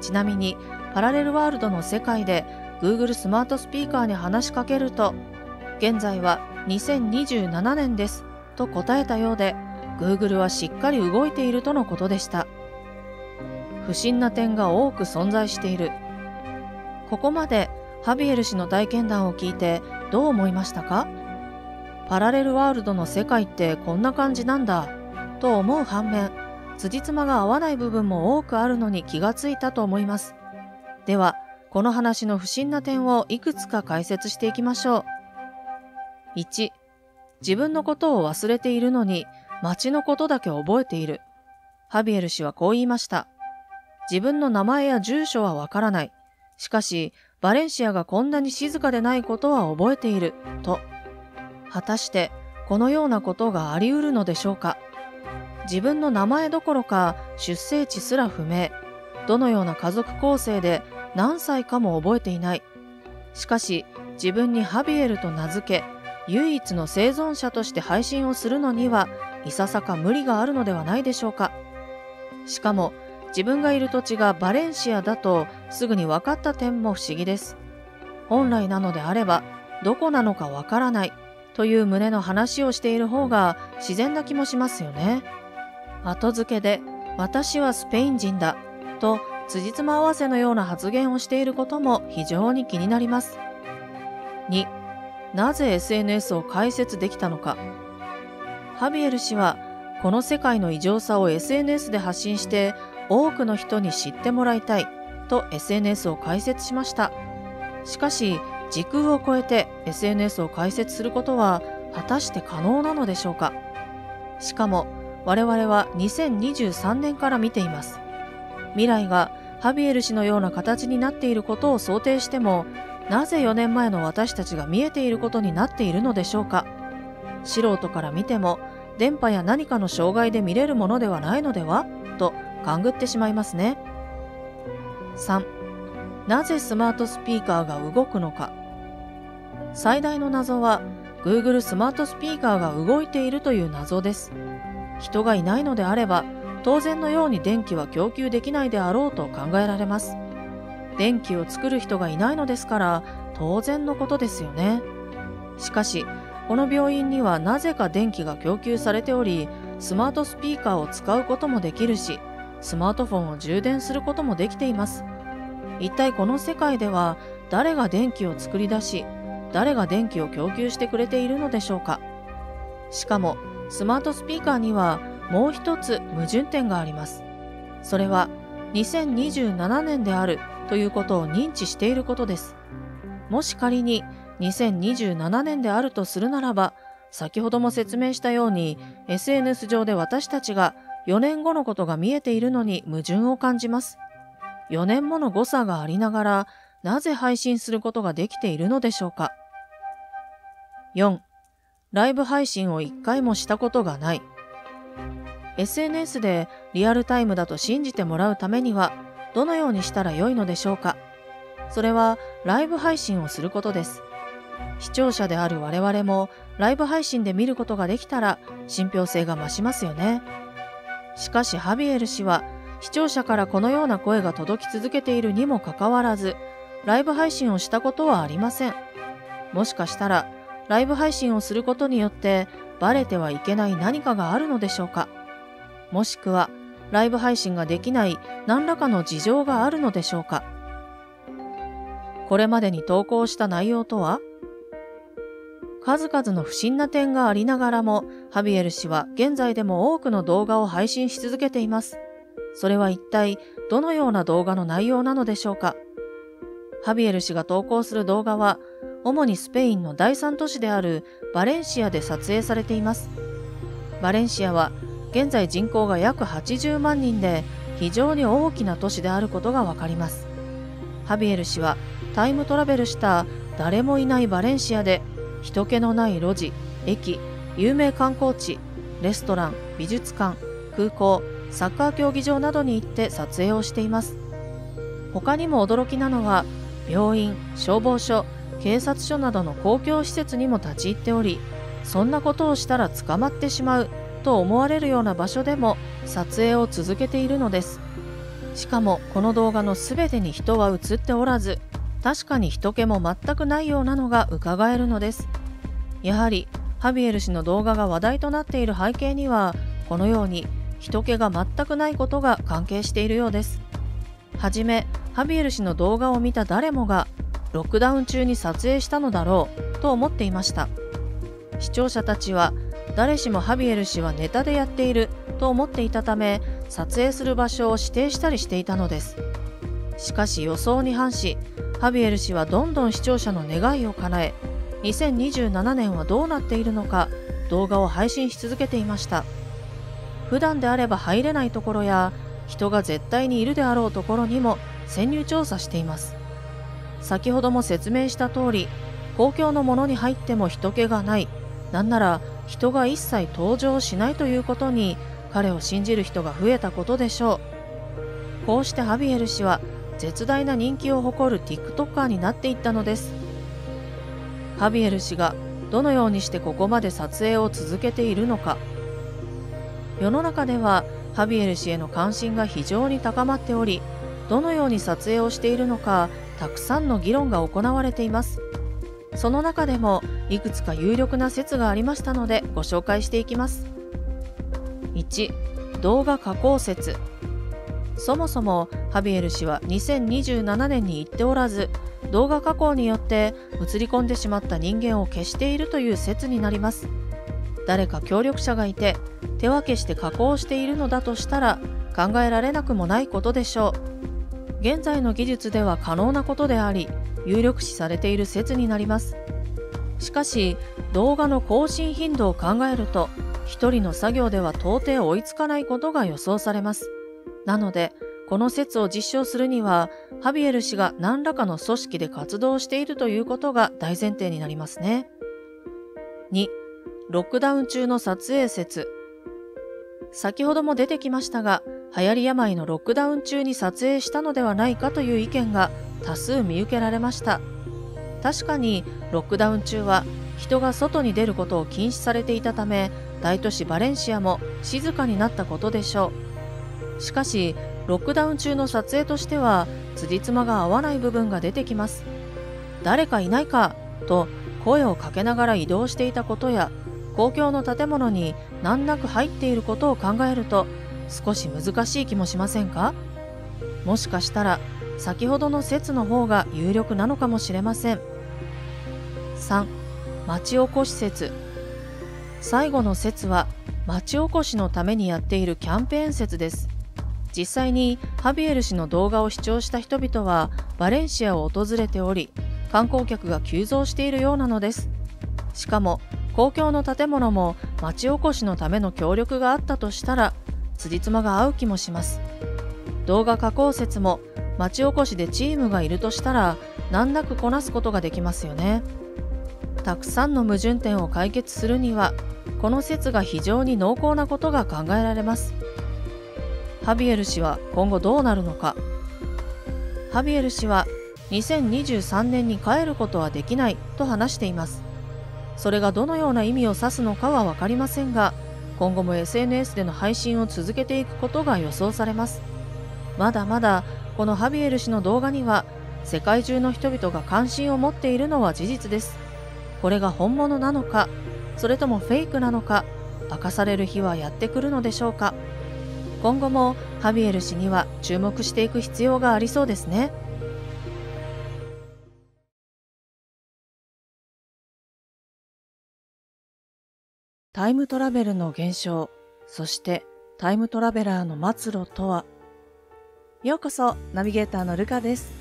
ちなみにパラレルワールドの世界で Google スマートスピーカーに話しかけると、現在はにせんにじゅうななねんですと答えたようで、Google はしっかり動いているとのことでした。不審な点が多く存在している。ここまでハビエル氏の体験談を聞いてどう思いましたか？パラレルワールドの世界ってこんな感じなんだと思う反面、辻褄が合わない部分も多くあるのに気がついたと思います。では、この話の不審な点をいくつか解説していきましょう。いち、自分のことを忘れているのに街のことだけ覚えている。ハビエル氏はこう言いました。自分の名前や住所はわからない。しかし、バレンシアがこんなに静かでないことは覚えている、と。果たして、このようなことがあり得るのでしょうか。自分の名前どころか、出生地すら不明。どのような家族構成で、何歳かも覚えていない。しかし、自分にハビエルと名付け、唯一の生存者として配信をするのには、いささか無理があるのではないでしょうか。しかも、自分がいる土地がバレンシアだとすぐに分かった点も不思議です。本来なのであれば、どこなのか分からないという旨の話をしている方が自然な気もしますよね。後付けで、私はスペイン人だと辻褄合わせのような発言をしていることも非常に気になります。に、なぜ エスエヌエス を開設できたのか。ハビエル氏は、この世界の異常さを エスエヌエス で発信して、多くの人に知ってもらいたいと エスエヌエス を開設しました。しかし、時空を超えて エスエヌエス を開設することは果たして可能なのでしょうか。しかも、我々はにせんにじゅうさんねんから見ています。未来がハビエル氏のような形になっていることを想定しても、なぜよねんまえの私たちが見えていることになっているのでしょうか。素人から見ても、電波や何かの障害で見れるものではないのではと、勘ぐってしまいますね。さん. なぜスマートスピーカーが動くのか。最大の謎は Google スマートスピーカーが動いているという謎です。人がいないのであれば当然のように電気は供給できないであろうと考えられます。電気を作る人がいないのですから当然のことですよね。しかしこの病院にはなぜか電気が供給されており、スマートスピーカーを使うこともできるし、スマートフォンを充電することもできています。一体この世界では誰が電気を作り出し、誰が電気を供給してくれているのでしょうか。しかもスマートスピーカーにはもう一つ矛盾点があります。それはにせんにじゅうななねんであるということを認知していることです。もし仮ににせんにじゅうななねんであるとするならば、先ほども説明したように エスエヌエス 上で私たちがよねんごのことが見えているのに矛盾を感じます。よねんもの誤差がありながら、なぜ配信することができているのでしょうか。よん. ライブ配信をいっかいもしたことがない。エスエヌエス でリアルタイムだと信じてもらうためには、どのようにしたらよいのでしょうか。それはライブ配信をすることです。視聴者である我々もライブ配信で見ることができたら信憑性が増しますよね。しかしハビエル氏は視聴者からこのような声が届き続けているにもかかわらず、ライブ配信をしたことはありません。もしかしたらライブ配信をすることによってバレてはいけない何かがあるのでしょうか。もしくはライブ配信ができない何らかの事情があるのでしょうか。これまでに投稿した内容とは？数々の不審な点がありながらも、ハビエル氏は現在でも多くの動画を配信し続けています。それは一体どのような動画の内容なのでしょうか。ハビエル氏が投稿する動画は、主にスペインのだいさん都市であるバレンシアで撮影されています。バレンシアは現在人口が約はちじゅうまんにんで、非常に大きな都市であることがわかります。ハビエル氏はタイムトラベルした誰もいないバレンシアで、人気のない路地、駅、有名観光地、レストラン、美術館、空港、サッカー競技場などに行って撮影をしています。他にも驚きなのは、病院、消防署、警察署などの公共施設にも立ち入っており、そんなことをしたら捕まってしまうと思われるような場所でも撮影を続けているのです。しかもこの動画の全てに人は映っておらず、確かに人気も全くないようなのが伺えるのです。やはりハビエル氏の動画が話題となっている背景には、このように人気が全くないことが関係しているようです。はじめハビエル氏の動画を見た誰もが、ロックダウン中に撮影したのだろうと思っていました。視聴者たちは誰しもハビエル氏はネタでやっていると思っていたため、撮影する場所を指定したりしていたのです。しかし予想に反し、ハビエル氏はどんどん視聴者の願いを叶え、にせんにじゅうななねんはどうなっているのか動画を配信し続けていました。普段であれば入れないところや、人が絶対にいるであろうところにも潜入調査しています。先ほども説明した通り、公共のものに入っても人気がない、なんなら人が一切登場しないということに彼を信じる人が増えたことでしょう。こうしてハビエル氏は絶大な人気を誇る ティックトッカー になっていったのです。ハビエル氏がどのようにしてここまで撮影を続けているのか。世の中ではハビエル氏への関心が非常に高まっており、どのように撮影をしているのかたくさんの議論が行われています。その中でもいくつか有力な説がありましたので、ご紹介していきます。いち. 動画加工説。そもそもハビエル氏はにせんにじゅうななねんに行っておらず、動画加工によって映り込んでしまった人間を消しているという説になります。誰か協力者がいて手分けして加工しているのだとしたら、考えられなくもないことでしょう。現在の技術では可能なことであり、有力視されている説になります。しかし動画の更新頻度を考えると、ひとりの作業では到底追いつかないことが予想されます。なのでこの説を実証するには、ハビエル氏が何らかの組織で活動しているということが大前提になりますね。に. ロックダウン中の撮影説。先ほども出てきましたが、流行り病のロックダウン中に撮影したのではないかという意見が多数見受けられました。確かにロックダウン中は人が外に出ることを禁止されていたため、大都市バレンシアも静かになったことでしょう。しかしロックダウン中の撮影としては辻褄が合わない部分が出てきます。誰かいないかと声をかけながら移動していたことや、公共の建物に難なく入っていることを考えると、少し難しい気もしませんか。もしかしたら先ほどの説の方が有力なのかもしれません。さん. 町おこし説。最後の説は町おこしのためにやっているキャンペーン説です。実際にハビエル氏の動画を視聴した人々はバレンシアを訪れており、観光客が急増しているようなのです。しかも公共の建物も町おこしのための協力があったとしたら、辻褄が合う気もします。動画加工説も町おこしでチームがいるとしたら、難なくこなすことができますよね。たくさんの矛盾点を解決するには、この説が非常に濃厚なことが考えられます。ハビエル氏は今後どうなるのか。ハビエル氏はにせんにじゅうさんねんに帰ることはできないと話しています。それがどのような意味を指すのかは分かりませんが、今後も エスエヌエス での配信を続けていくことが予想されます。まだまだこのハビエル氏の動画には世界中の人々が関心を持っているのは事実です。これが本物なのか、それともフェイクなのか、明かされる日はやってくるのでしょうか。今後もハビエル氏には注目していく必要がありそうですね。タイムトラベルの現象、そしてタイムトラベラーの末路とは。ようこそ、ナビゲーターのルカです。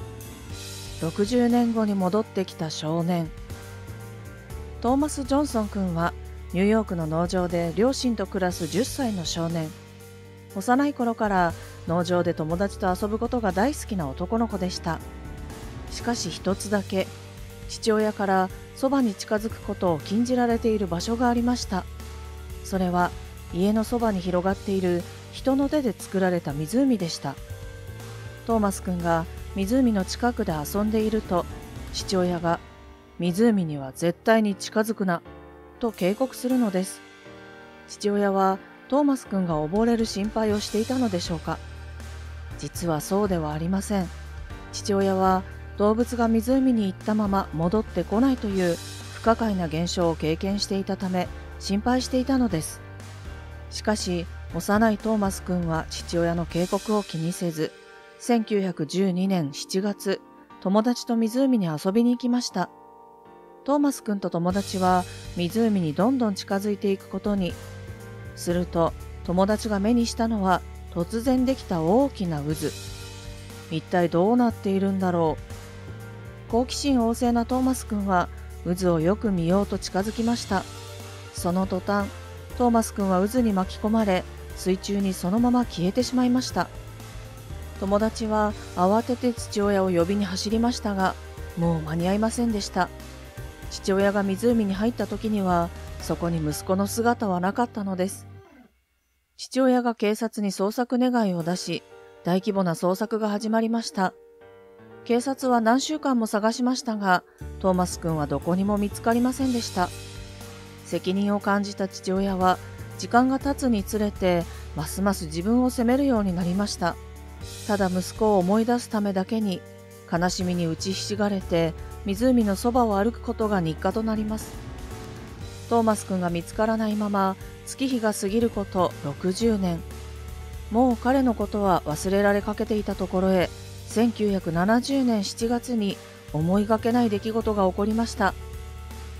ろくじゅうねんごに戻ってきた少年トーマス・ジョンソン君は、ニューヨークの農場で両親と暮らすじゅっさいの少年。幼い頃から農場で友達と遊ぶことが大好きな男の子でした。しかし一つだけ、父親からそばに近づくことを禁じられている場所がありました。それは家のそばに広がっている人の手で作られた湖でした。トーマス君が湖の近くで遊んでいると、父親が湖には絶対に近づくなと警告するのです。父親はトーマス君が溺れる心配をしていたのでしょうか。実はそうではありません。父親は動物が湖に行ったまま戻ってこないという不可解な現象を経験していたため心配していたのです。しかし幼いトーマス君は父親の警告を気にせず、せんきゅうひゃくじゅうにねんしちがつ、友達と湖に遊びに行きました。トーマス君と友達は湖にどんどん近づいていくことに。すると友達が目にしたのは突然できた大きな渦。一体どうなっているんだろう。好奇心旺盛なトーマス君は渦をよく見ようと近づきました。その途端、トーマス君は渦に巻き込まれ、水中にそのまま消えてしまいました。友達は慌てて父親を呼びに走りましたが、もう間に合いませんでした。父親が湖に入った時にはそこに息子の姿はなかったのです。父親が警察に捜索願いを出し、大規模な捜索が始まりました。警察は何週間も探しましたが、トーマス君はどこにも見つかりませんでした。責任を感じた父親は時間が経つにつれてますます自分を責めるようになりました。ただ息子を思い出すためだけに悲しみに打ちひしがれて、湖のそばを歩くことが日課となります。トーマス君が見つからないまま月日が過ぎることろくじゅうねん。もう彼のことは忘れられかけていたところへ、せんきゅうひゃくななじゅうねんしちがつに思いがけない出来事が起こりました。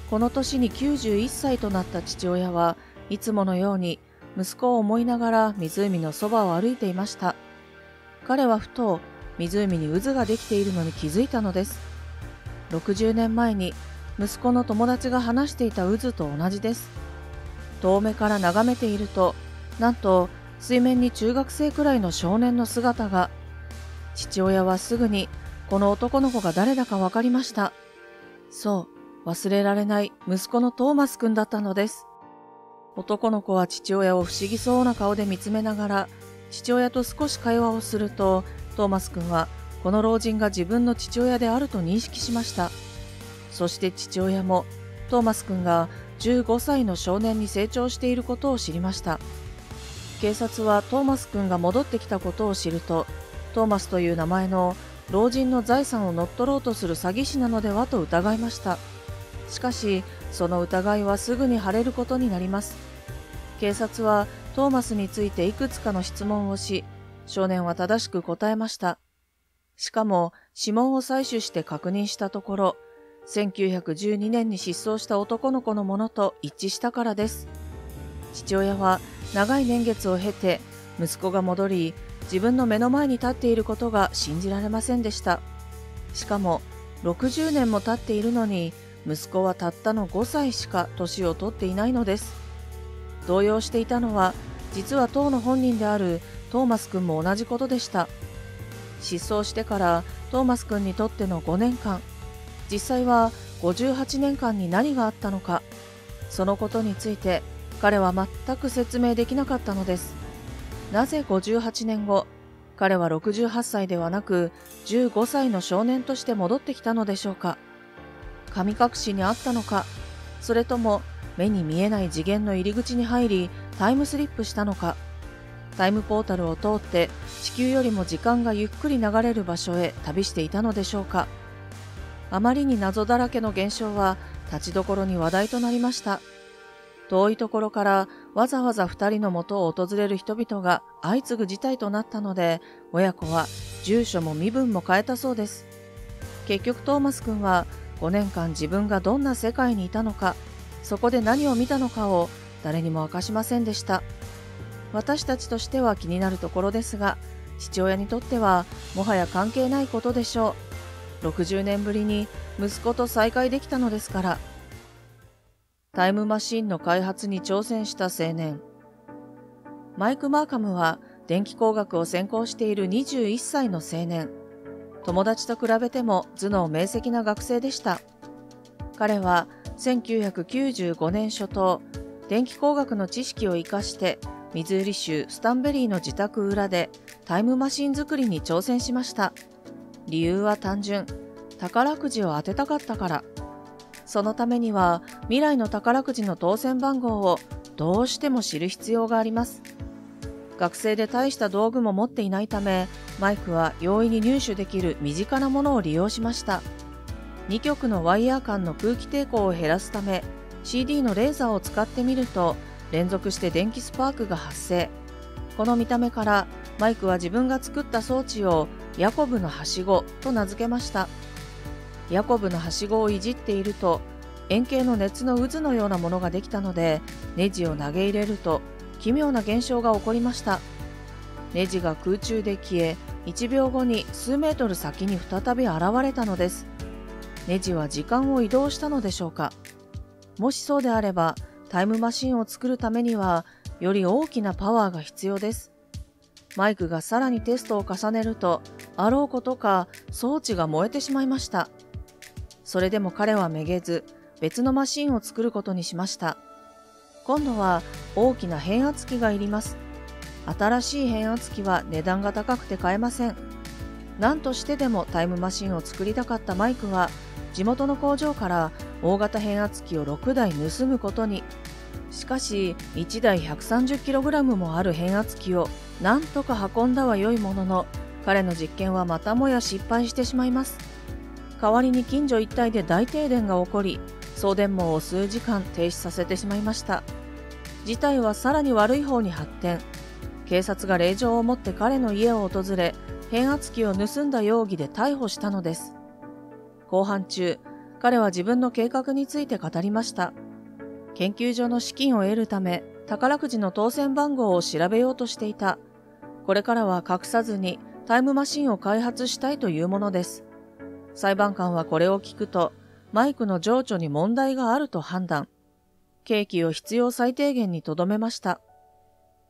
この年にきゅうじゅういっさいとなった父親はいつものように息子を思いながら湖のそばを歩いていました。彼はふと湖に渦ができているのに気づいたのです。ろくじゅうねんまえに息子の友達が話していた渦と同じです。遠目から眺めていると、なんと水面に中学生くらいの少年の姿が。父親はすぐにこの男の子が誰だか分かりました。そう、忘れられない息子のトーマス君だったのです。男の子は父親を不思議そうな顔で見つめながら、父親と少し会話をすると、トーマス君はこの老人が自分の父親であると認識しました。そして父親もトーマス君がじゅうごさいの少年に成長していることを知りました。警察はトーマス君が戻ってきたことを知ると、トーマスという名前の老人の財産を乗っ取ろうとする詐欺師なのではと疑いました。しかしその疑いはすぐに晴れることになります。警察はトーマスについていくつかの質問をし、少年は正しく答えました。しかも指紋を採取して確認したところ、せんきゅうひゃくじゅうにねんに失踪した男の子のものと一致したからです。父親は長い年月を経て息子が戻り、自分の目の前に立っていることが信じられませんでした。しかもろくじゅうねんも経っているのに、息子はたったのごさいしか年を取っていないのです。動揺していたのは、実は当の本人であるトーマス君も同じことでした。失踪してからトーマス君にとってのごねんかん、実際はごじゅうはちねんかんに何があったのか、そのことについて彼は全く説明できなかったのです。なぜごじゅうはちねんご、彼はろくじゅうはっさいではなくじゅうごさいの少年として戻ってきたのでしょうか。神隠しにあったのか、それとも目に見えない次元の入り口に入りタイムスリップしたのか。タイムポータルを通って地球よりも時間がゆっくり流れる場所へ旅していたのでしょうか。あまりに謎だらけの現象は立ちどころに話題となりました。遠いところからわざわざふたりの元を訪れる人々が相次ぐ事態となったので、親子は住所も身分も変えたそうです。結局トーマス君はごねんかん自分がどんな世界にいたのか、そこで何を見たのかを誰にも明かしませんでした。私たちとしては気になるところですが、父親にとってはもはや関係ないことでしょう。ろくじゅうねんぶりに息子と再会できたのですから。タイムマシンの開発に挑戦した青年マイク・マーカムは電気工学を専攻しているにじゅういっさいの青年。友達と比べても頭脳明晰な学生でした。彼はせんきゅうひゃくきゅうじゅうごねん初頭、電気工学の知識を生かしてミズーリ州スタンベリーの自宅裏でタイムマシン作りに挑戦しました。理由は単純。宝くじを当てたかったから。そのためには未来の宝くじの当選番号をどうしても知る必要があります。学生で大した道具も持っていないため、マイクは容易に入手できる身近なものを利用しました。にきょくのワイヤー間の空気抵抗を減らすため、シーディー のレーザーを使ってみると、連続して電気スパークが発生。この見た目から、マイクは自分が作った装置をヤコブのはしごと名付けました。ヤコブのはしごをいじっていると、円形の熱の渦のようなものができたので、ネジを投げ入れると奇妙な現象が起こりました。ネジが空中で消え、いちびょうごに数メートル先に再び現れたのです。ネジは時間を移動したのでしょうか。もしそうであれば、タイムマシンを作るためには、より大きなパワーが必要です。マイクがさらにテストを重ねると、あろうことか装置が燃えてしまいました。それでも彼はめげず、別のマシンを作ることにしました。今度は大きな変圧器がいります。新しい変圧器は値段が高くて買えません。何としてでもタイムマシンを作りたかったマイクは、地元の工場から大型変圧器をろくだい盗むことに。しかしいちだい ひゃくさんじゅっキログラム もある変圧器をなんとか運んだは良いものの、彼の実験はまたもや失敗してしまいます。代わりに近所一帯で大停電が起こり、送電網を数時間停止させてしまいました。事態はさらに悪い方に発展。警察が令状を持って彼の家を訪れ、変圧器を盗んだ容疑で逮捕したのです。公判中、彼は自分の計画について語りました。研究所の資金を得るため、宝くじの当選番号を調べようとしていた。これからは隠さずにタイムマシンを開発したいというものです。裁判官はこれを聞くと、マイクの情緒に問題があると判断。刑期を必要最低限にとどめました。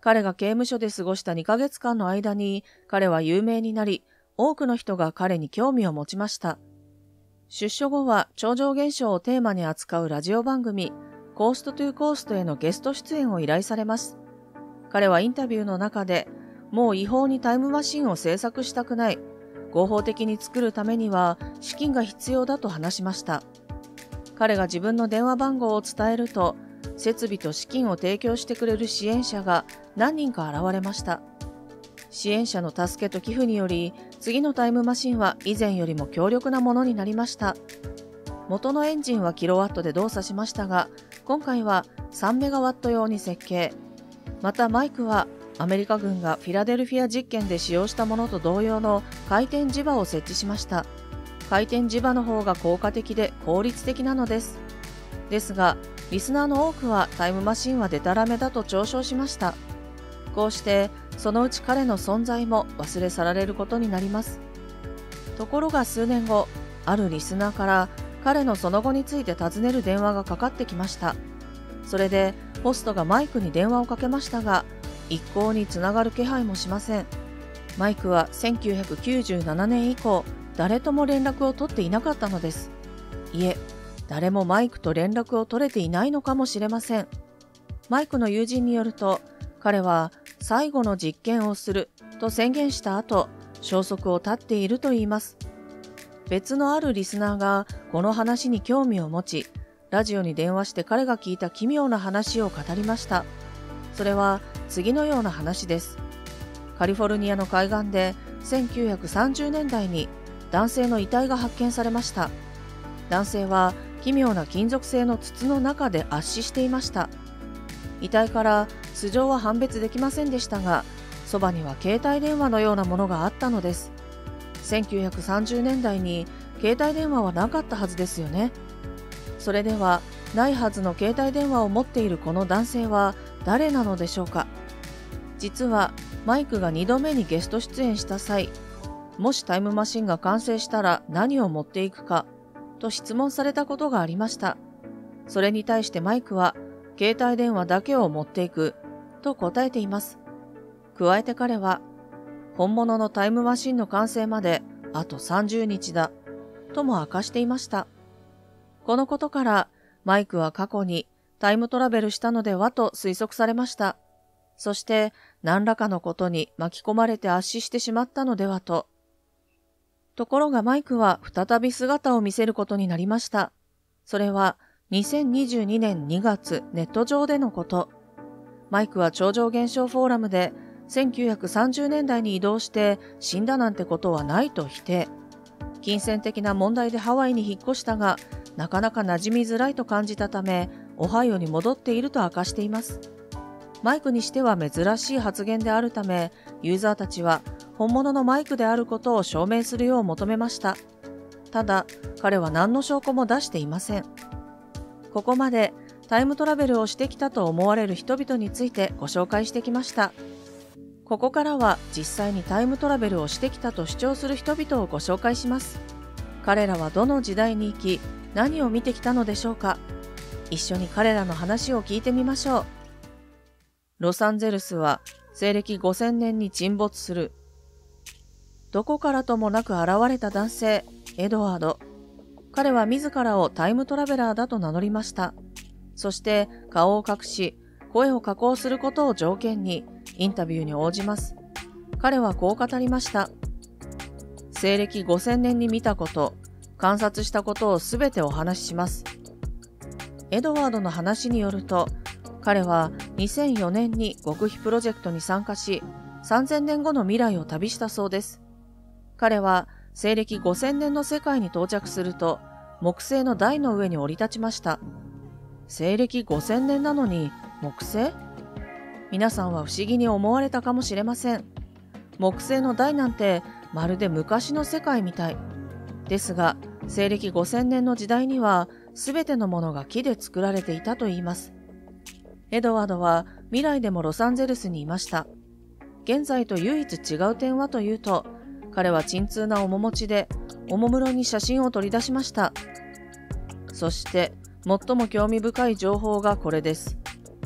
彼が刑務所で過ごしたにかげつかんの間に、彼は有名になり、多くの人が彼に興味を持ちました。出所後は超常現象をテーマに扱うラジオ番組、コーストトゥーコーストへのゲスト出演を依頼されます。彼はインタビューの中で、もう違法にタイムマシンを制作したくない。合法的に作るためには資金が必要だと話しました。彼が自分の電話番号を伝えると、設備と資金を提供してくれる支援者が何人か現れました。支援者の助けと寄付により、次のタイムマシンは以前よりも強力なものになりました。元のエンジンはキロワットで動作しましたが、今回はさんメガワット用に設計。またマイクはアメリカ軍がフィラデルフィア実験で使用したものと同様の回転磁場を設置しました。回転磁場の方が効果的で効率的なのです。ですが、リスナーの多くはタイムマシンはデタラメだと嘲笑しました。こうして、そのうち彼の存在も忘れ去られることになります。ところが数年後、あるリスナーから、彼のその後について尋ねる電話がかかってきました。それでホストがマイクに電話をかけましたが、一向につながる気配もしません。マイクはせんきゅうひゃくきゅうじゅうななねん以降、誰とも連絡を取っていなかったのです。いえ、誰もマイクと連絡を取れていないのかもしれません。マイクの友人によると、彼は最後の実験をすると宣言した後、消息を絶っているといいます。別のあるリスナーがこの話に興味を持ち、ラジオに電話して彼が聞いた奇妙な話を語りました。それは次のような話です。カリフォルニアの海岸でせんきゅうひゃくさんじゅうねんだいに男性の遺体が発見されました。男性は奇妙な金属製の筒の中で圧死していました。遺体から素性は判別できませんでしたが、そばには携帯電話のようなものがあったのです。せんきゅうひゃくさんじゅうねんだいに携帯電話はなかったはずですよね。それではないはずの携帯電話を持っているこの男性は誰なのでしょうか。実はマイクがにどめにゲスト出演した際、もしタイムマシンが完成したら何を持っていくかと質問されたことがありました。それに対してマイクは携帯電話だけを持っていくと答えています。加えて彼は、本物のタイムマシンの完成まであとさんじゅうにちだとも明かしていました。このことからマイクは過去にタイムトラベルしたのではと推測されました。そして何らかのことに巻き込まれて圧死してしまったのではと。ところがマイクは再び姿を見せることになりました。それはにせんにじゅうにねんにがつネット上でのこと。マイクは超常現象フォーラムでせんきゅうひゃくさんじゅうねんだいに移動して死んだなんてことはないと否定。金銭的な問題でハワイに引っ越したが、なかなか馴染みづらいと感じたため、オハイオに戻っていると明かしています。マイクにしては珍しい発言であるため、ユーザーたちは本物のマイクであることを証明するよう求めました。ただ、彼は何の証拠も出していません。ここまでタイムトラベルをしてきたと思われる人々についてご紹介してきました。ここからは実際にタイムトラベルをしてきたと主張する人々をご紹介します。彼らはどの時代に行き、何を見てきたのでしょうか。一緒に彼らの話を聞いてみましょう。ロサンゼルスは西暦ごせんねんに沈没する。どこからともなく現れた男性、エドワード。彼は自らをタイムトラベラーだと名乗りました。そして顔を隠し、声を加工することを条件に、インタビューに応じます。彼はこう語りました。西暦ごせんねんに見たこと、観察したことをすべてお話しします。エドワードの話によると、彼はにせんよねんに極秘プロジェクトに参加し、さんぜんねんごの未来を旅したそうです。彼は西暦ごせんねんの世界に到着すると、木星の台の上に降り立ちました。西暦ごせんねんなのに木星？皆さんは不思議に思われたかもしれません。木星の台なんてまるで昔の世界みたい。ですが、西暦ごせんねんの時代には全てのものが木で作られていたといいます。エドワードは未来でもロサンゼルスにいました。現在と唯一違う点はというと、彼は沈痛な面持ちでおもむろに写真を取り出しました。そして最も興味深い情報がこれです。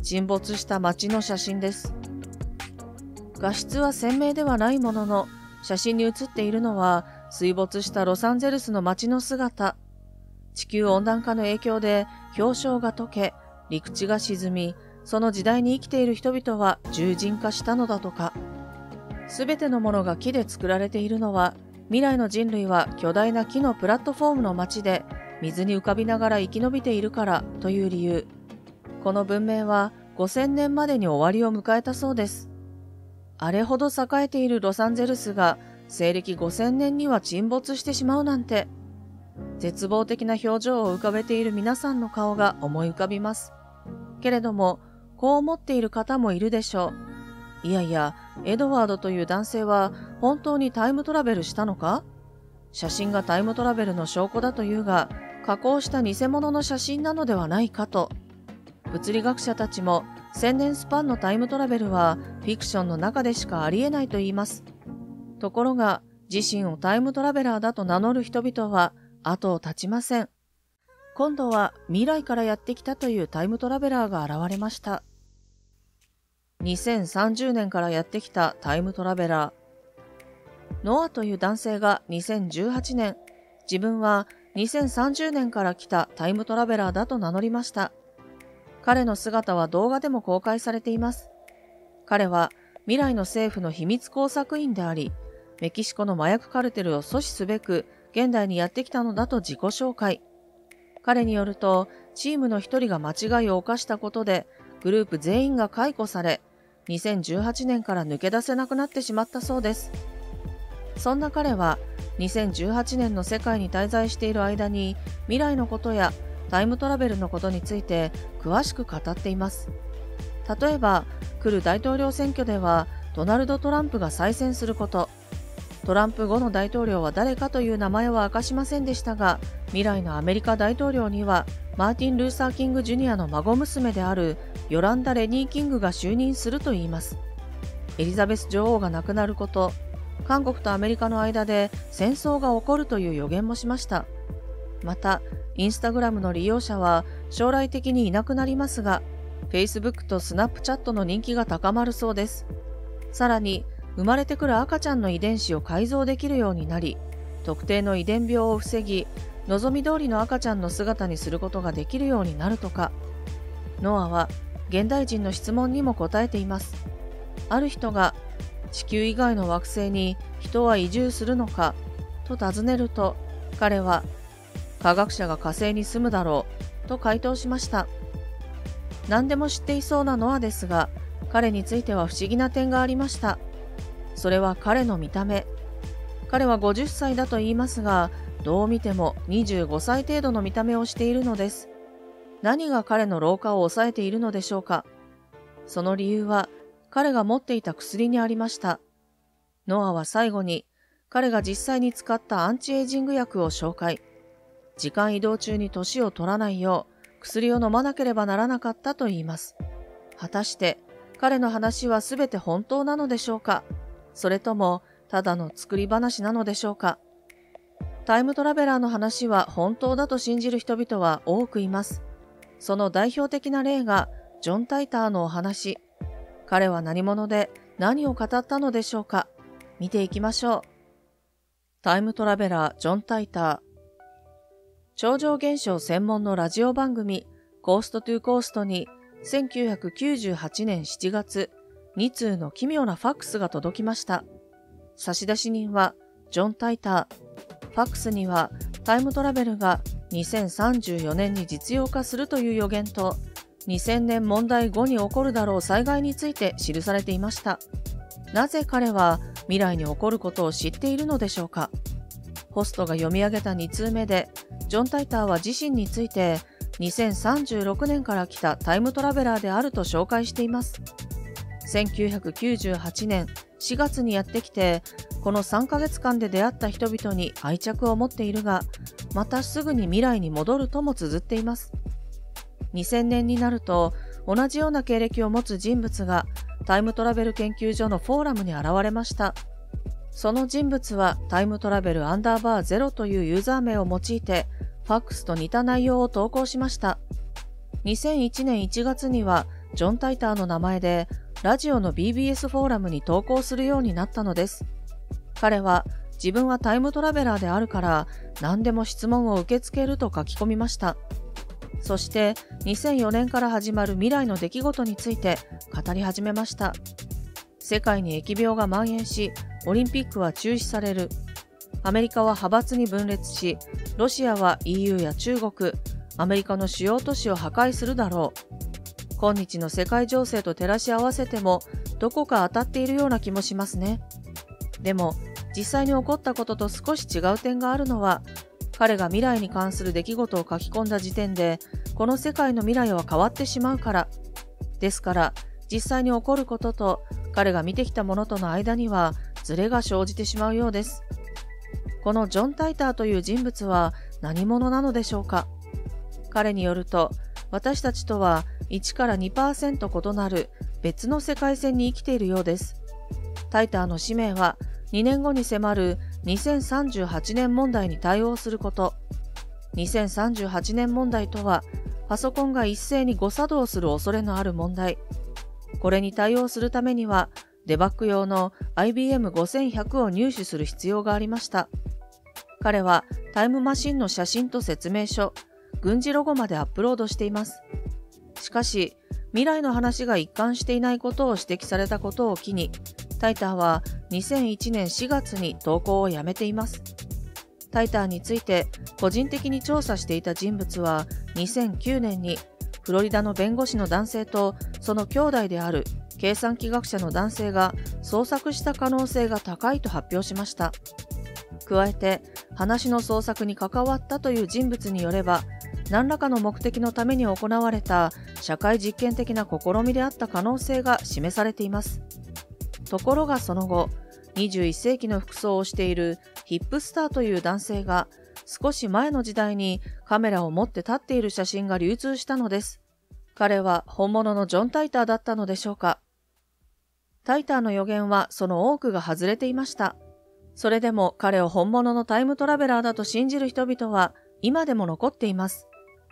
沈没した街の写真です。画質は鮮明ではないものの、写真に写っているのは水没したロサンゼルスの街の姿。地球温暖化の影響で氷床が溶け、陸地が沈み、その時代に生きている人々は獣人化したのだとか。すべてのものが木で作られているのは、未来の人類は巨大な木のプラットフォームの街で水に浮かびながら生き延びているからという理由。この文明はごせんねんまでに終わりを迎えたそうです。あれほど栄えているロサンゼルスが西暦ごせんねんには沈没してしまうなんて、絶望的な表情を浮かべている皆さんの顔が思い浮かびます。けれども、こう思っている方もいるでしょう。いやいや、エドワードという男性は本当にタイムトラベルしたのか？写真がタイムトラベルの証拠だというが、加工した偽物の写真なのではないかと。物理学者たちもせんねんスパンのタイムトラベルはフィクションの中でしかありえないと言います。ところが自身をタイムトラベラーだと名乗る人々は後を絶ちません。今度は未来からやってきたというタイムトラベラーが現れました。にせんさんじゅうねんからやってきたタイムトラベラー。ノアという男性がにせんじゅうはちねん、自分はにせんさんじゅうねんから来たタイムトラベラーだと名乗りました。彼の姿は動画でも公開されています。彼は未来の政府の秘密工作員であり、メキシコの麻薬カルテルを阻止すべく現代にやってきたのだと自己紹介。彼によると、チームの一人が間違いを犯したことで、グループ全員が解雇され、にせんじゅうはちねんから抜け出せなくなってしまったそうです。そんな彼は、にせんじゅうはちねんの世界に滞在している間に、未来のことや、タイムトラベルのことについて詳しく語っています。例えば、来る大統領選挙ではドナルド・トランプが再選すること、トランプ後の大統領は誰かという名前は明かしませんでしたが、未来のアメリカ大統領にはマーティン・ルーサー・キング・ジュニアの孫娘であるヨランダ・レニー・キングが就任するといいます。エリザベス女王が亡くなること、韓国とアメリカの間で戦争が起こるという予言もしました。また、インスタグラムの利用者は将来的にいなくなりますが、Facebook と Snapchat の人気が高まるそうです。さらに、生まれてくる赤ちゃんの遺伝子を改造できるようになり、特定の遺伝病を防ぎ、望み通りの赤ちゃんの姿にすることができるようになるとか。ノアは現代人の質問にも答えています。ある人が、地球以外の惑星に人は移住するのか、と尋ねると、彼は科学者が火星に住むだろうと回答しました。何でも知っていそうなノアですが、彼については不思議な点がありました。それは彼の見た目。彼はごじゅっさいだと言いますが、どう見てもにじゅうごさい程度の見た目をしているのです。何が彼の老化を抑えているのでしょうか。その理由は彼が持っていた薬にありました。ノアは最後に彼が実際に使ったアンチエイジング薬を紹介。時間移動中に年を取らないよう薬を飲まなければならなかったと言います。果たして彼の話は全て本当なのでしょうか。それともただの作り話なのでしょうか。タイムトラベラーの話は本当だと信じる人々は多くいます。その代表的な例がジョン・タイターのお話。彼は何者で何を語ったのでしょうか。見ていきましょう。タイムトラベラージョン・タイター。超常現象専門のラジオ番組コースト・トゥ・コーストにせんきゅうひゃくきゅうじゅうはちねんしちがつに通の奇妙なファックスが届きました。差出人はジョン・タイター。ファックスにはタイムトラベルがにせんさんじゅうよねんに実用化するという予言とにせんねん問題後に起こるだろう災害について記されていました。なぜ彼は未来に起こることを知っているのでしょうか。ホストが読み上げたに通目で、ジョン・タイターは自身についてにせんさんじゅうろくねんから来たタイムトラベラーであると紹介しています。せんきゅうひゃくきゅうじゅうはちねんしがつにやってきて、このさんかげつかんで出会った人々に愛着を持っているが、またすぐに未来に戻るとも綴っています。にせんねんになると、同じような経歴を持つ人物がタイムトラベル研究所のフォーラムに現れました。その人物はタイムトラベルアンダーバーゼロというユーザー名を用いて、ファックスと似た内容を投稿しました。にせんいちねんいちがつにはジョン・タイターの名前で、ラジオの ビービーエス フォーラムに投稿するようになったのです。彼は自分はタイムトラベラーであるから何でも質問を受け付けると書き込みました。そしてにせんよねんから始まる未来の出来事について語り始めました。世界に疫病が蔓延し、オリンピックは中止される。アメリカは派閥に分裂し、ロシアは イーユー や中国、アメリカの主要都市を破壊するだろう。今日の世界情勢と照らし合わせてもどこか当たっているような気もしますね。でも実際に起こったことと少し違う点があるのは、彼が未来に関する出来事を書き込んだ時点でこの世界の未来は変わってしまうから。ですから実際に起こることと彼が見てきたものとの間にはズレが生じてしまうようです。このジョン・タイターという人物は何者なのでしょうか。彼によると、私たちとはいちからにパーセント 異なる別の世界線に生きているようです。タイターの使命はにねんごに迫るにせんさんじゅうはちねん問題に対応すること。にせんさんじゅうはちねん問題とは、パソコンが一斉に誤作動する恐れのある問題。これに対応するためには、デバッグ用の アイビーエムごせんひゃく を入手する必要がありました。彼はタイムマシンの写真と説明書、軍事ロゴまでアップロードしています。しかし、未来の話が一貫していないことを指摘されたことを機に、タイターはにせんいちねんしがつに投稿をやめています。タイターについて個人的に調査していた人物は、にせんきゅうねんにフロリダの弁護士の男性とその兄弟である計算機学者の男性が捜索した可能性が高いと発表しました。加えて、話の捜索に関わったという人物によれば、何らかの目的のために行われた社会実験的な試みであった可能性が示されています。ところがその後、にじゅういっせいきの服装をしているヒップスターという男性が少し前の時代にカメラを持って立っている写真が流通したのです。彼は本物のジョン・タイターだったのでしょうか。タイターの予言はその多くが外れていました。それでも彼を本物のタイムトラベラーだと信じる人々は今でも残っています。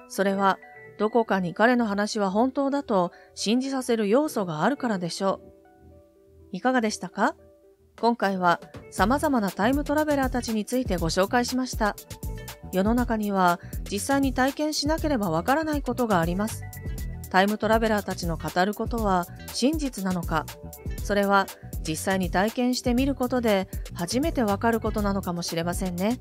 それはどこかに彼の話は本当だと信じさせる要素があるからでしょう。いかがでしたか？今回は様々なタイムトラベラーたちについてご紹介しました。世の中には実際に体験しなければわからないことがあります。タイムトラベラーたちの語ることは真実なのか、それは実際に体験してみることで初めてわかることなのかもしれませんね。